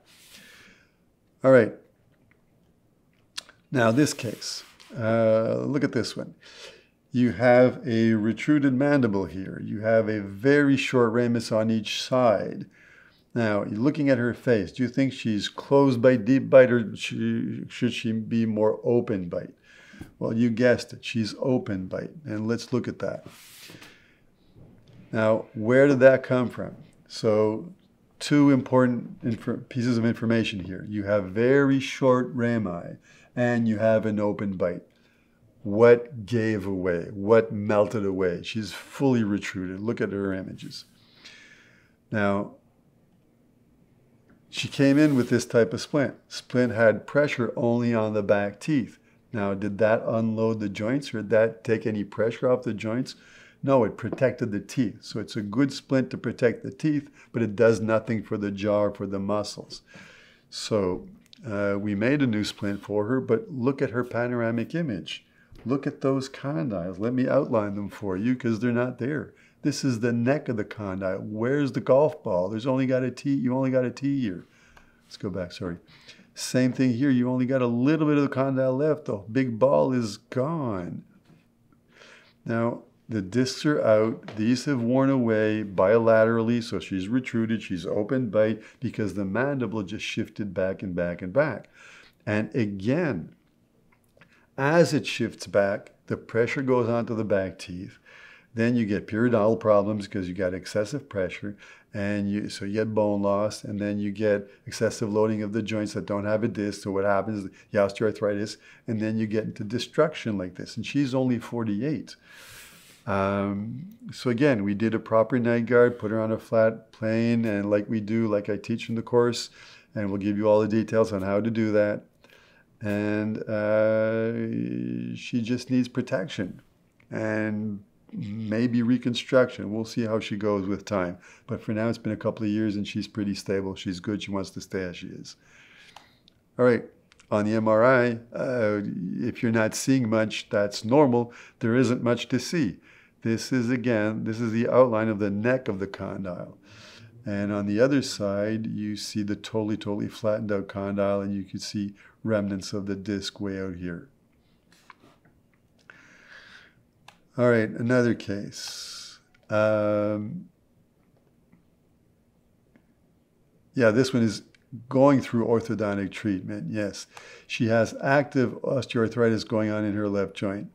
All right. Now this case, uh, look at this one. You have a retruded mandible here. You have a very short ramus on each side. Now, looking at her face, do you think she's closed bite, deep bite, or she, should she be more open bite? Well, you guessed it. She's open bite. And let's look at that. Now, where did that come from? So, two important pieces of information here. You have very short rami, and you have an open bite. What gave away? What melted away? She's fully retruded. Look at her images. Now, she came in with this type of splint. Splint had pressure only on the back teeth. Now, did that unload the joints, or did that take any pressure off the joints? No, it protected the teeth. So it's a good splint to protect the teeth, but it does nothing for the jaw or for the muscles. So uh, we made a new splint for her, but look at her panoramic image. Look at those condyles. Let me outline them for you because they're not there. This is the neck of the condyle. Where's the golf ball? There's only got a T. You only got a T here. Let's go back, sorry. Same thing here. You only got a little bit of the condyle left. The big ball is gone. Now, the discs are out. These have worn away bilaterally, so she's retruded. She's open bite because the mandible just shifted back and back and back. And again, as it shifts back, the pressure goes onto the back teeth. Then you get periodontal problems because you got excessive pressure, and you, so you get bone loss, and then you get excessive loading of the joints that don't have a disc. So what happens is the osteoarthritis, and then you get into destruction like this. And she's only forty-eight. Um, so again, we did a proper night guard, put her on a flat plane, and like we do, like I teach in the course, and we'll give you all the details on how to do that. And uh, she just needs protection and maybe reconstruction. We'll see how she goes with time. But for now, it's been a couple of years, and she's pretty stable. She's good. She wants to stay as she is. All right. On the M R I, uh, if you're not seeing much, that's normal. There isn't much to see. This is, again, this is the outline of the neck of the condyle. And on the other side, you see the totally, totally flattened out condyle, and you can see remnants of the disc way out here. All right, another case. Um, yeah, this one is going through orthodontic treatment, yes. She has active osteoarthritis going on in her left joint.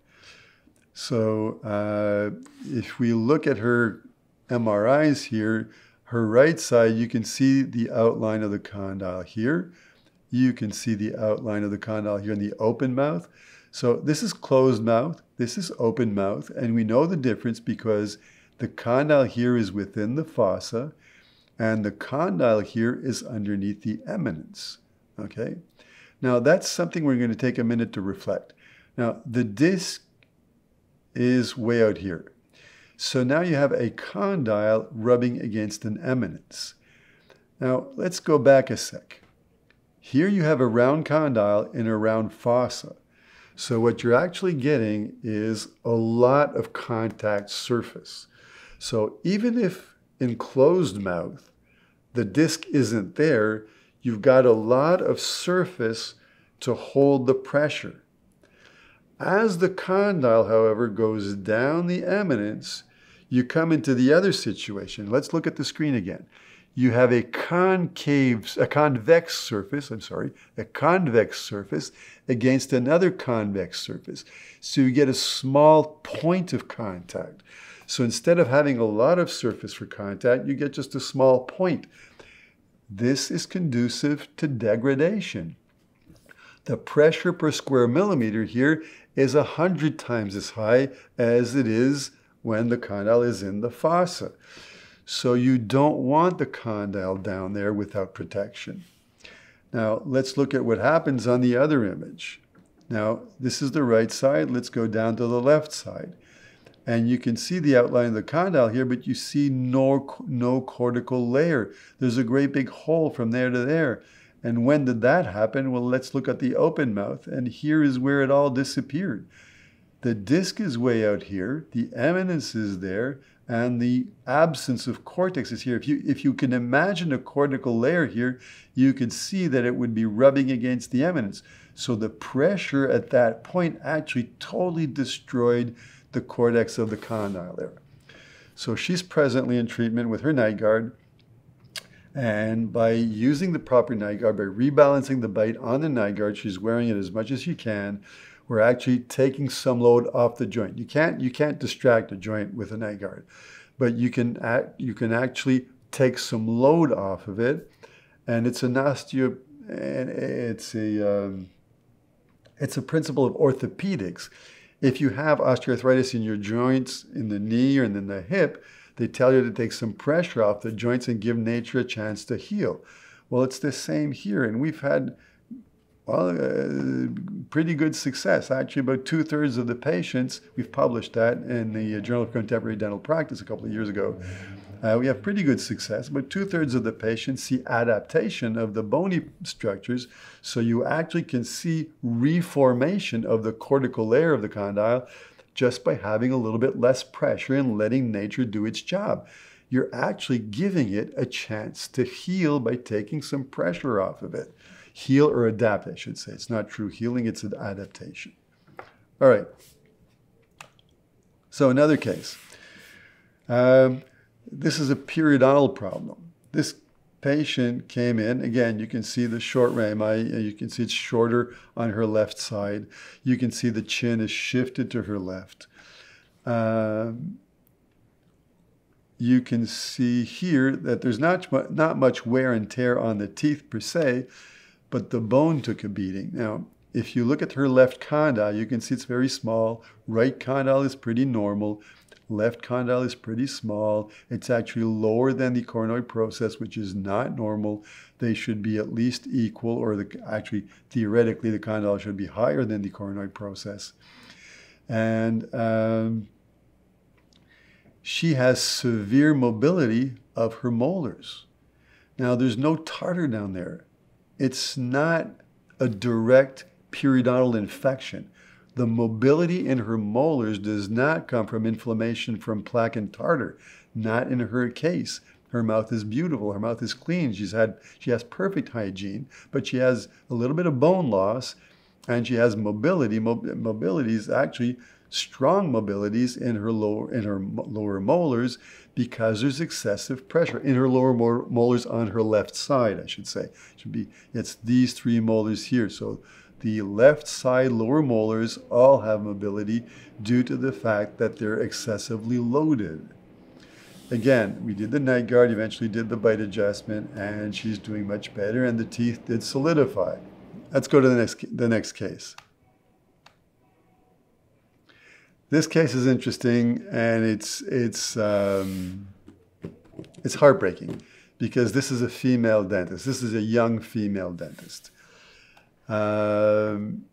So uh, if we look at her M R Is here, her right side, you can see the outline of the condyle here. You can see the outline of the condyle here in the open mouth. So this is closed mouth, this is open mouth, and we know the difference because the condyle here is within the fossa, and the condyle here is underneath the eminence, okay? Now that's something we're gonna take a minute to reflect. Now the disc is way out here. So now you have a condyle rubbing against an eminence. Now let's go back a sec. Here you have a round condyle in a round fossa. So what you're actually getting is a lot of contact surface. So even if in closed mouth, the disc isn't there, you've got a lot of surface to hold the pressure. As the condyle, however, goes down the eminence, you come into the other situation. Let's look at the screen again. You have a concave, a convex surface, I'm sorry, a convex surface against another convex surface. So you get a small point of contact. So instead of having a lot of surface for contact, you get just a small point. This is conducive to degradation. The pressure per square millimeter here is one hundred times as high as it is when the condyle is in the fossa. So you don't want the condyle down there without protection. Now, let's look at what happens on the other image. Now, this is the right side. Let's go down to the left side. And you can see the outline of the condyle here, but you see no, no cortical layer. There's a great big hole from there to there. And when did that happen? Well, let's look at the open mouth. And here is where it all disappeared. The disc is way out here. The eminence is there. And the absence of cortex is here. If you, if you can imagine a cortical layer here, you can see that it would be rubbing against the eminence. So the pressure at that point actually totally destroyed the cortex of the condyle there. So she's presently in treatment with her night guard. And by using the proper night guard, by rebalancing the bite on the night guard, she's wearing it as much as she can. We're actually taking some load off the joint. You can't, you can't distract a joint with a night guard, but you can, act, you can actually take some load off of it. And it's an osteo, and it's a, um, it's a principle of orthopedics. If you have osteoarthritis in your joints, in the knee or in the hip, they tell you to take some pressure off the joints and give nature a chance to heal. Well, it's the same here. And we've had well, uh, pretty good success. Actually, about two-thirds of the patients, we've published that in the Journal of Contemporary Dental Practice a couple of years ago, Uh, we have pretty good success, but two-thirds of the patients see adaptation of the bony structures, so you actually can see reformation of the cortical layer of the condyle just by having a little bit less pressure and letting nature do its job. You're actually giving it a chance to heal by taking some pressure off of it. Heal or adapt, I should say. It's not true healing, it's an adaptation. All right. So another case. Um, this is a periodontal problem. This patient came in. Again, you can see the short rami. You can see it's shorter on her left side. You can see the chin is shifted to her left. Um, You can see here that there's not, not much wear and tear on the teeth per se, but the bone took a beating. Now, if you look at her left condyle, you can see it's very small. Right condyle is pretty normal. Left condyle is pretty small. It's actually lower than the coronoid process, which is not normal. They should be at least equal, or the, actually, theoretically, the condyle should be higher than the coronoid process. And um, she has severe mobility of her molars. Now, there's no tartar down there. It's not a direct periodontal infection. The mobility in her molars does not come from inflammation from plaque and tartar. Not in her case. Her mouth is beautiful. Her mouth is clean. She's had, she has perfect hygiene, but she has a little bit of bone loss, and she has mobility. Mobility is actually strong mobilities in her lower in her lower molars because there's excessive pressure in her lower molars on her left side. I should say it should be it's these three molars here. So the left side lower molars all have mobility due to the fact that they're excessively loaded. Again, we did the night guard, eventually did the bite adjustment, and she's doing much better, and the teeth did solidify. Let's go to the next the next case. This case is interesting, and it's, it's, um, it's heartbreaking because this is a female dentist. This is a young female dentist. Um,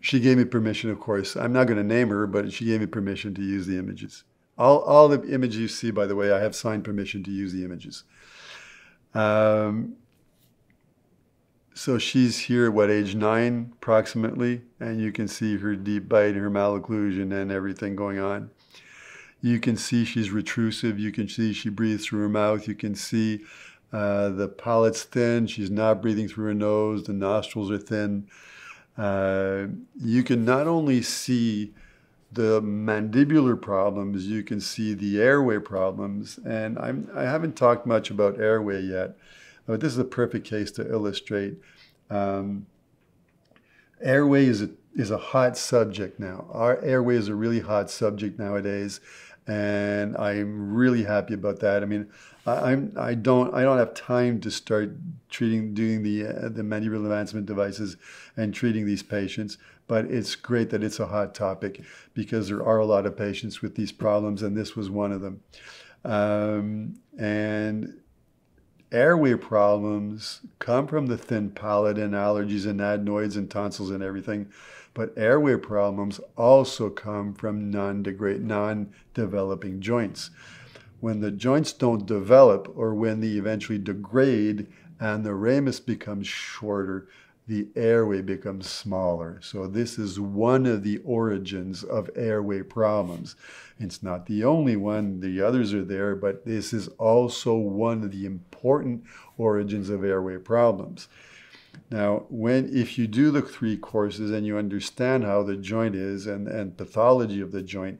she gave me permission, of course. I'm not going to name her, but she gave me permission to use the images. All, all the images you see, by the way, I have signed permission to use the images. Um, So she's here, what, age nine, approximately, and you can see her deep bite, her malocclusion, and everything going on. You can see she's retrusive. You can see she breathes through her mouth. You can see uh, the palate's thin. She's not breathing through her nose. The nostrils are thin. Uh, you can not only see the mandibular problems, you can see the airway problems, and I'm, I haven't talked much about airway yet. But this is a perfect case to illustrate. Um, airway is a, is a hot subject now. Our airway is a really hot subject nowadays, and I'm really happy about that. I mean, I, I'm I don't I don't have time to start treating doing the uh, the mandibular advancement devices and treating these patients. But it's great that it's a hot topic because there are a lot of patients with these problems, and this was one of them. Um, and airway problems come from the thin palate and allergies and adenoids and tonsils and everything, but airway problems also come from non-degrade, non-developing joints. When the joints don't develop, or when they eventually degrade and the ramus becomes shorter, the airway becomes smaller. So this is one of the origins of airway problems. It's not the only one, the others are there, but this is also one of the important origins of airway problems. Now, when, if you do the three courses and you understand how the joint is and, and pathology of the joint,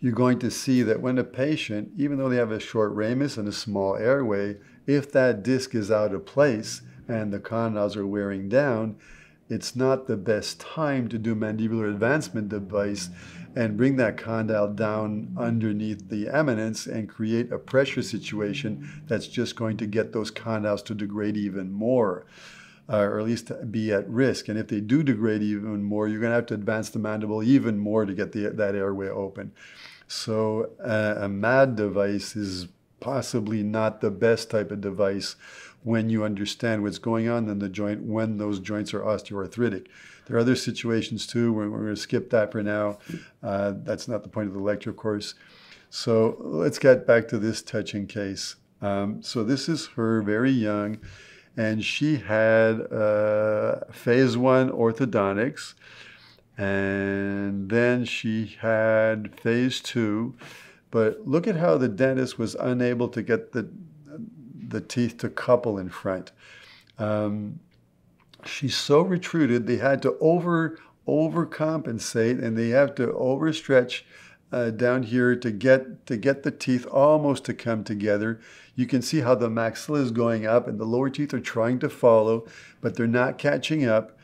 you're going to see that when a patient, even though they have a short ramus and a small airway, if that disc is out of place, and the condyles are wearing down, it's not the best time to do mandibular advancement device and bring that condyle down underneath the eminence and create a pressure situation that's just going to get those condyles to degrade even more, uh, or at least be at risk. And if they do degrade even more, you're going to have to advance the mandible even more to get the, that airway open. So uh, a MAD device is possibly not the best type of device when you understand what's going on in the joint, when those joints are osteoarthritic. There are other situations too, we're, we're going to skip that for now. Uh, that's not the point of the lecture, of course. So let's get back to this touching case. Um, so this is her, very young, and she had uh, phase one orthodontics, and then she had phase two. But look at how the dentist was unable to get the, the teeth to couple in front. Um, she's so retruded, they had to over, overcompensate, and they have to overstretch Uh, down here to get to get the teeth almost to come together. You can see how the maxilla is going up and the lower teeth are trying to follow, but they're not catching up.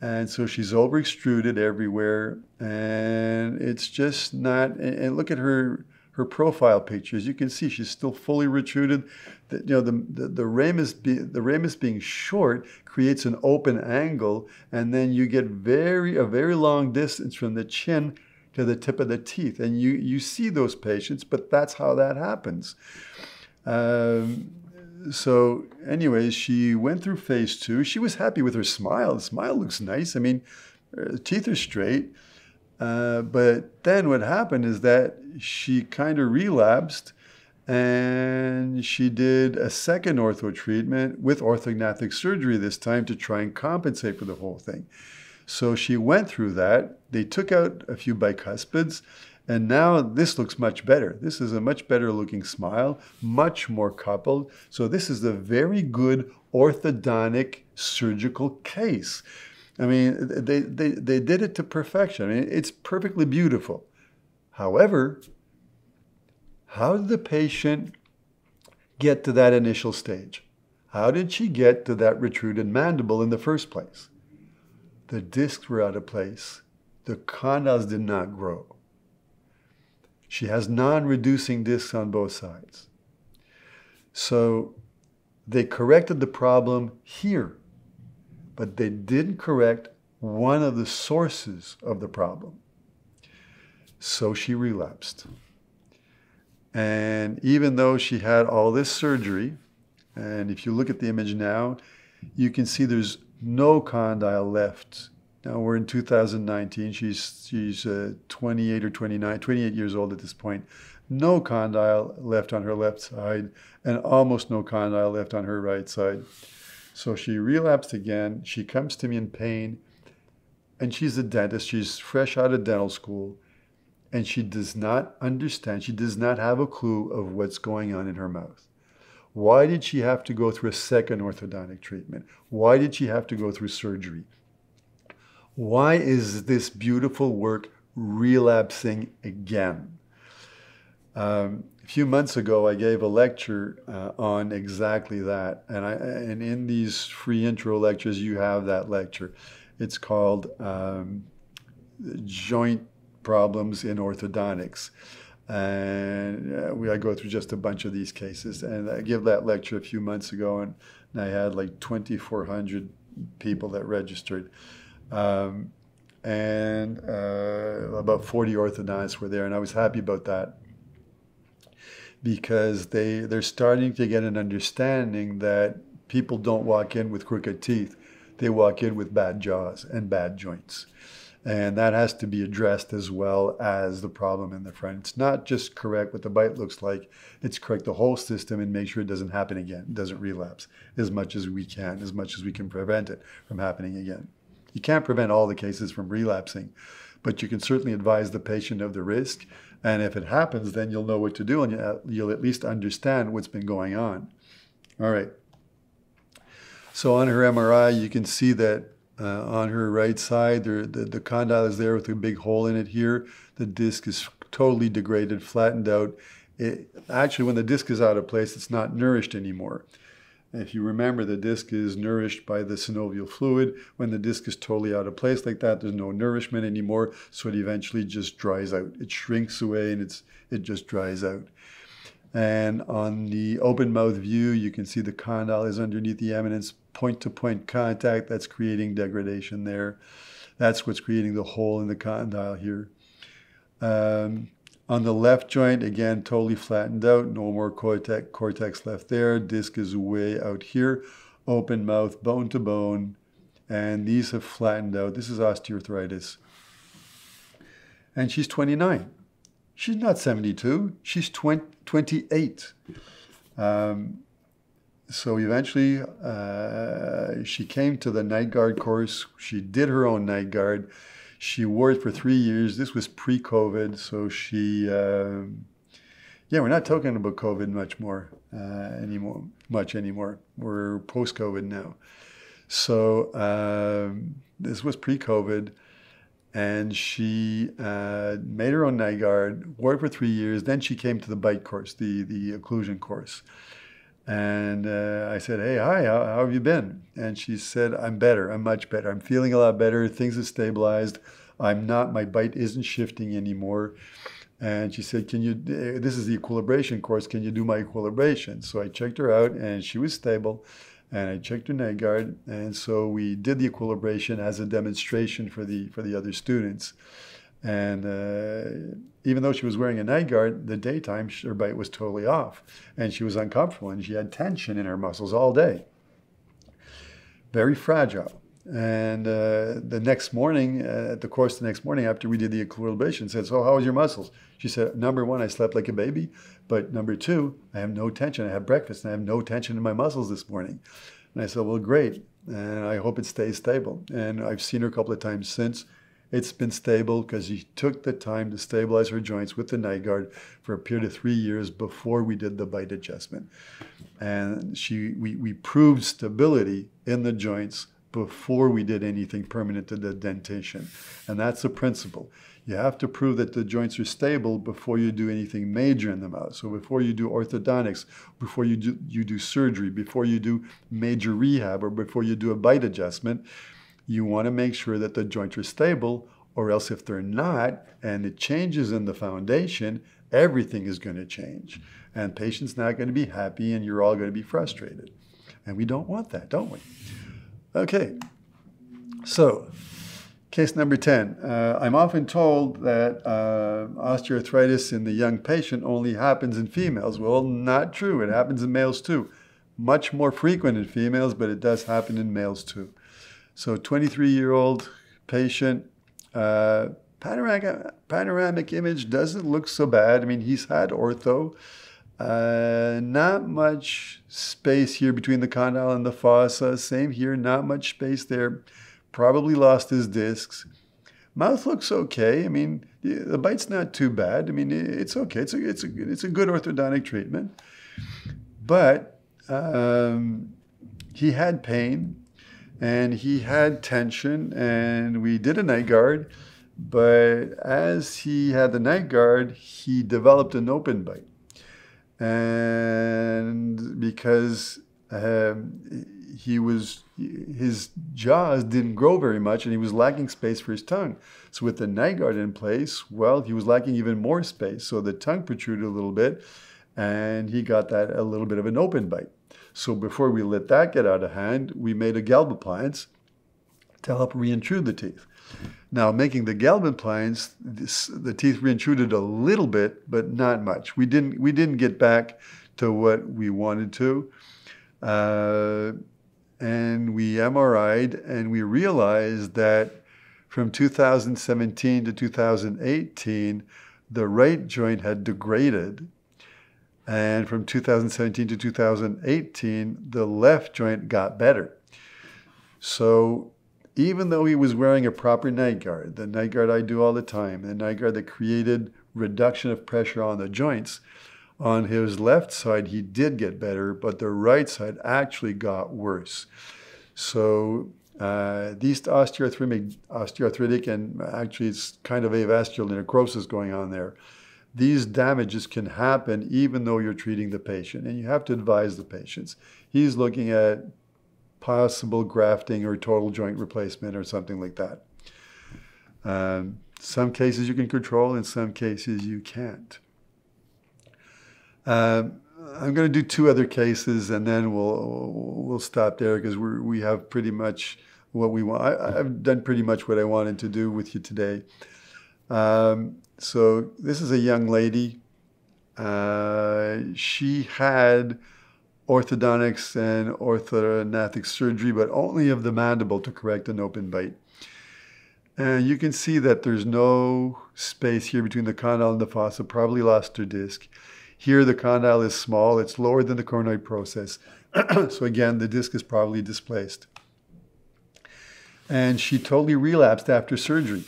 And so she's over extruded everywhere, and it's just not. And, and look at her her profile pictures. You can see she's still fully retruded. The, you know the the, the ramus be, the ramus being short creates an open angle, and then you get very a very long distance from the chin to the tip of the teeth, and you you see those patients, but that's how that happens. Um, so, anyways, she went through phase two. She was happy with her smile. The smile looks nice. I mean, her teeth are straight. Uh, but then what happened is that she kind of relapsed, and she did a second ortho treatment with orthognathic surgery this time to try and compensate for the whole thing. So she went through that. They took out a few bicuspids, and now this looks much better. This is a much better looking smile, much more coupled. So this is a very good orthodontic surgical case. I mean, they, they, they did it to perfection. I mean, it's perfectly beautiful. However, how did the patient get to that initial stage? How did she get to that retruded mandible in the first place? The discs were out of place. The condyles did not grow. She has non-reducing discs on both sides. So they corrected the problem here, but they didn't correct one of the sources of the problem. So she relapsed. And even though she had all this surgery, and if you look at the image now, you can see there's no condyle left. Now we're in two thousand nineteen. She's, she's uh, twenty-eight or twenty-nine, twenty-eight years old at this point. No condyle left on her left side, and almost no condyle left on her right side. So she relapsed again. She comes to me in pain, and she's a dentist. She's fresh out of dental school, and she does not understand. She does not have a clue of what's going on in her mouth. Why did she have to go through a second orthodontic treatment? Why did she have to go through surgery? Why is this beautiful work relapsing again? Um, a few months ago, I gave a lecture uh, on exactly that. And, I, and in these free intro lectures, you have that lecture. It's called um, Joint Problems in Orthodontics. And we, I go through just a bunch of these cases. And I gave that lecture a few months ago, and, and I had like twenty-four hundred people that registered. Um, and uh, about forty orthodontists were there, and I was happy about that because they, they're starting to get an understanding that people don't walk in with crooked teeth. They walk in with bad jaws and bad joints. And that has to be addressed as well as the problem in the front. It's not just correct what the bite looks like. It's correct the whole system and make sure it doesn't happen again, doesn't relapse as much as we can, as much as we can prevent it from happening again. You can't prevent all the cases from relapsing, but you can certainly advise the patient of the risk. And if it happens, then you'll know what to do, and you'll at least understand what's been going on. All right. So on her M R I, you can see that Uh, on her right side, the, the, the condyle is there with a big hole in it here. The disc is totally degraded, flattened out. It, actually, when the disc is out of place, it's not nourished anymore. If you remember, the disc is nourished by the synovial fluid. When the disc is totally out of place like that, there's no nourishment anymore, so it eventually just dries out. It shrinks away, and it's, it just dries out. And on the open mouth view, you can see the condyle is underneath the eminence, point-to-point contact. That's creating degradation there. That's what's creating the hole in the condyle here. Um, on the left joint, again, totally flattened out. No more cortex, cortex left there. Disc is way out here. Open mouth, bone-to-bone. And these have flattened out. This is osteoarthritis. And she's twenty-nine. She's not seventy-two, she's twenty, twenty-eight. Um, so eventually uh, she came to the night guard course. She did her own night guard. She wore it for three years. This was pre-COVID, so she, uh, yeah, we're not talking about COVID much more uh, anymore, much anymore. We're post-COVID now. So um, this was pre-COVID, and she uh, made her own night guard, wore it for three years. Then she came to the bite course, the, the occlusion course. And uh, I said, hey, hi, how, how have you been? And she said, I'm better, I'm much better. I'm feeling a lot better, things have stabilized. I'm not, my bite isn't shifting anymore. And she said, can you, this is the equilibration course, can you do my equilibration? So I checked her out and she was stable. And I checked her night guard. And so we did the equilibration as a demonstration for the, for the other students. And uh, even though she was wearing a night guard, the daytime, her bite was totally off. And she was uncomfortable, and she had tension in her muscles all day. Very fragile. And uh, the next morning, uh, at the course the next morning, after we did the equilibration, said, so how was your muscles? She said, number one, I slept like a baby. But number two, I have no tension. I have breakfast, and I have no tension in my muscles this morning. And I said, well, great. And I hope it stays stable. And I've seen her a couple of times since. It's been stable because she took the time to stabilize her joints with the night guard for a period of three years before we did the bite adjustment. And she, we, we proved stability in the joints before we did anything permanent to the dentition. And that's the principle. You have to prove that the joints are stable before you do anything major in the mouth. So before you do orthodontics, before you do, you do surgery, before you do major rehab, or before you do a bite adjustment, you want to make sure that the joints are stable, or else if they're not, and it changes in the foundation, everything is going to change. And patient's not going to be happy, and you're all going to be frustrated. And we don't want that, don't we? Okay, so case number ten. Uh, I'm often told that uh, osteoarthritis in the young patient only happens in females. Well, not true. It happens in males too. Much more frequent in females, but it does happen in males too. So twenty-three-year-old patient, uh, panoramic, panoramic image doesn't look so bad. I mean, he's had ortho. Uh, not much space here between the condyle and the fossa. Same here, not much space there. Probably lost his discs. Mouth looks okay. I mean, the bite's not too bad. I mean, it's okay. It's a, it's a, it's a good orthodontic treatment. But um, he had pain. And he had tension, and we did a night guard, but as he had the night guard, he developed an open bite. And because um, he was, his jaws didn't grow very much, and he was lacking space for his tongue. So with the night guard in place, well, he was lacking even more space. So the tongue protruded a little bit, and he got that a little bit of an open bite. So before we let that get out of hand, we made a gelb appliance to help reintrude the teeth. Now, making the gelb appliance, this, the teeth reintruded a little bit, but not much. We didn't, we didn't get back to what we wanted to. Uh, and we M R I'd, and we realized that from two thousand seventeen to two thousand eighteen, the right joint had degraded. And from two thousand seventeen to two thousand eighteen, the left joint got better. So even though he was wearing a proper night guard, the night guard I do all the time, the night guard that created reduction of pressure on the joints, on his left side he did get better, but the right side actually got worse. So uh, these osteoarthritic, osteoarthritic, and actually it's kind of avascular necrosis going on there. These damages can happen even though you're treating the patient, and you have to advise the patients. He's looking at possible grafting or total joint replacement or something like that. Um, some cases you can control, in some cases you can't. Um, I'm going to do two other cases, and then we'll we'll stop there because we we have pretty much what we want. I, I've done pretty much what I wanted to do with you today. Um, So this is a young lady. Uh, she had orthodontics and orthognathic surgery, but only of the mandible to correct an open bite. Uh, you can see that there's no space here between the condyle and the fossa, probably lost their disc. Here the condyle is small, it's lower than the coronoid process. So again, the disc is probably displaced. And she totally relapsed after surgery.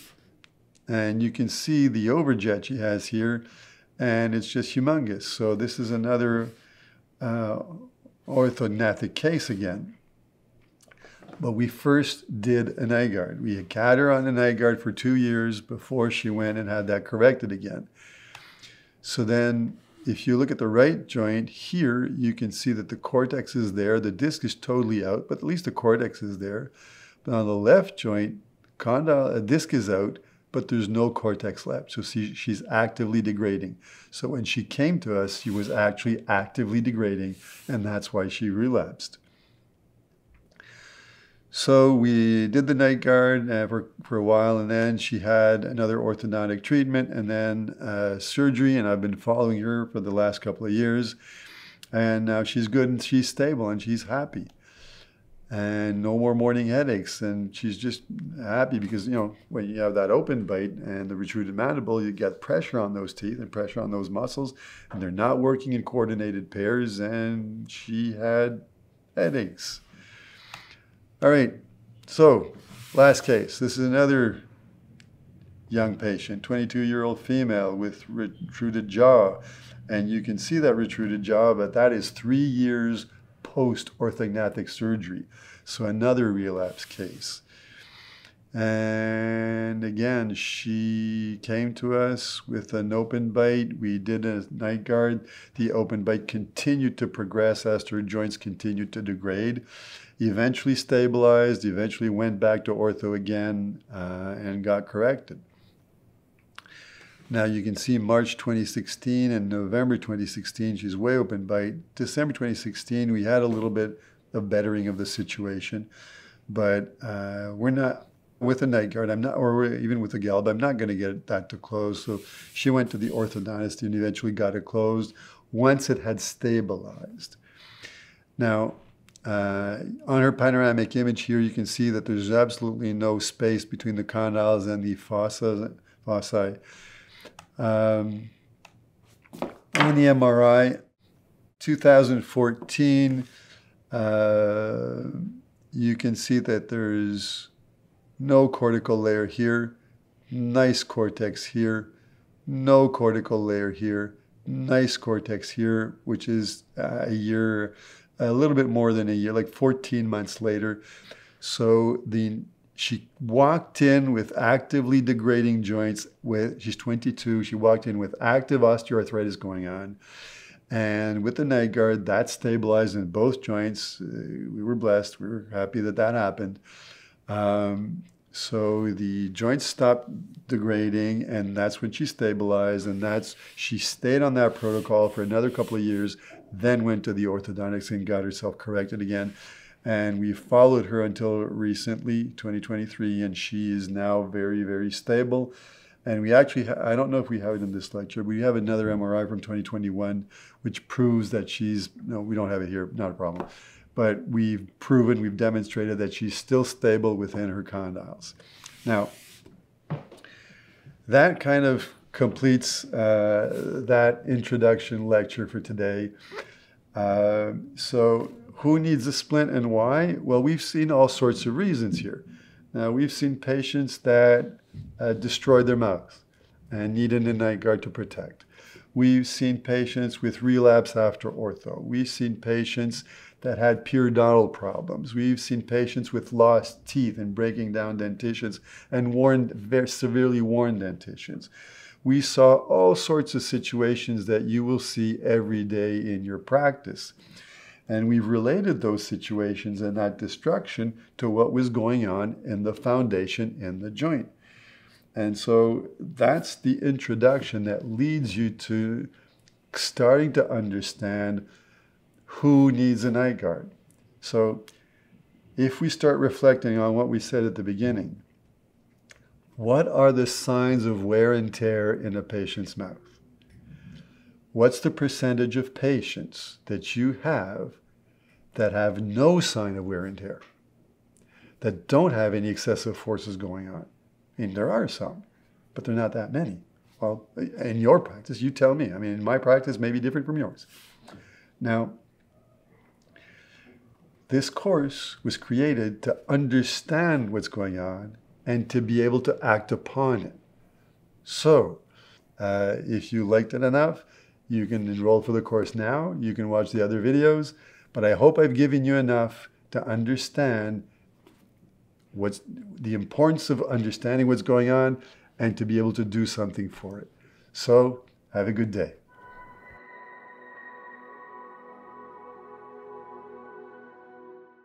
And you can see the overjet she has here, and it's just humongous. So this is another uh, orthognathic case again. But we first did an A-guard. We had had her on an A-guard for two years before she went and had that corrected again. So then if you look at the right joint here, you can see that the cortex is there. The disc is totally out, but at least the cortex is there. But on the left joint, condyle, a disc is out, but there's no cortex left. So see, she's actively degrading. So when she came to us, she was actually actively degrading, and that's why she relapsed. So we did the night guard uh, for, for a while, and then she had another orthodontic treatment and then uh, surgery, and I've been following her for the last couple of years. And now she's good and she's stable and she's happy. And no more morning headaches, and she's just happy because, you know, when you have that open bite and the retruded mandible, you get pressure on those teeth and pressure on those muscles, and they're not working in coordinated pairs, and she had headaches. All right, so last case. This is another young patient, twenty-two-year-old female with retruded jaw, and you can see that retruded jaw, but that is three years post-orthognathic surgery. So another relapse case. And again, she came to us with an open bite. We did a night guard. The open bite continued to progress as her joints continued to degrade. Eventually stabilized, eventually went back to ortho again uh, and got corrected. Now you can see March twenty sixteen and November twenty sixteen, she's way open bite. December twenty sixteen, we had a little bit of bettering of the situation, but uh, we're not, with a night guard, I'm not, or even with a gelb, I'm not gonna get that to close. So she went to the orthodontist and eventually got it closed once it had stabilized. Now, Uh, on her panoramic image here, you can see that there's absolutely no space between the condyles and the fossa, fossae. Um, on the M R I, two thousand fourteen, uh, you can see that there's no cortical layer here, nice cortex here, no cortical layer here, nice cortex here, which is uh, a year a little bit more than a year, like fourteen months later. So the she walked in with actively degrading joints. With, she's twenty-two. She walked in with active osteoarthritis going on. And with the night guard, that stabilized in both joints. We were blessed. We were happy that that happened. Um, so the joints stopped degrading, and that's when she stabilized. And that's she stayed on that protocol for another couple of years, then went to the orthodontics and got herself corrected again. And we followed her until recently, twenty twenty-three, and she is now very, very stable. And we actually, I don't know if we have it in this lecture, but we have another M R I from twenty twenty-one, which proves that she's, no, we don't have it here, not a problem. But we've proven, we've demonstrated that she's still stable within her condyles. Now, that kind of completes uh, that introduction lecture for today. Uh, so who needs a splint and why? Well, we've seen all sorts of reasons here. Now, we've seen patients that uh, destroyed their mouth and needed a night guard to protect. We've seen patients with relapse after ortho. We've seen patients that had periodontal problems. We've seen patients with lost teeth and breaking down dentitions and worn, very severely worn dentitions. We saw all sorts of situations that you will see every day in your practice. And we've related those situations and that destruction to what was going on in the foundation in the joint. And so that's the introduction that leads you to starting to understand who needs an eye guard. So if we start reflecting on what we said at the beginning, what are the signs of wear and tear in a patient's mouth? What's the percentage of patients that you have that have no sign of wear and tear, that don't have any excessive forces going on? I mean, there are some, but they're not that many. Well, in your practice, you tell me. I mean, in my practice may be different from yours. Now, this course was created to understand what's going on and to be able to act upon it. So, uh, if you liked it enough, you can enroll for the course now. You can watch the other videos. But I hope I've given you enough to understand what's the importance of understanding what's going on and to be able to do something for it. So, have a good day.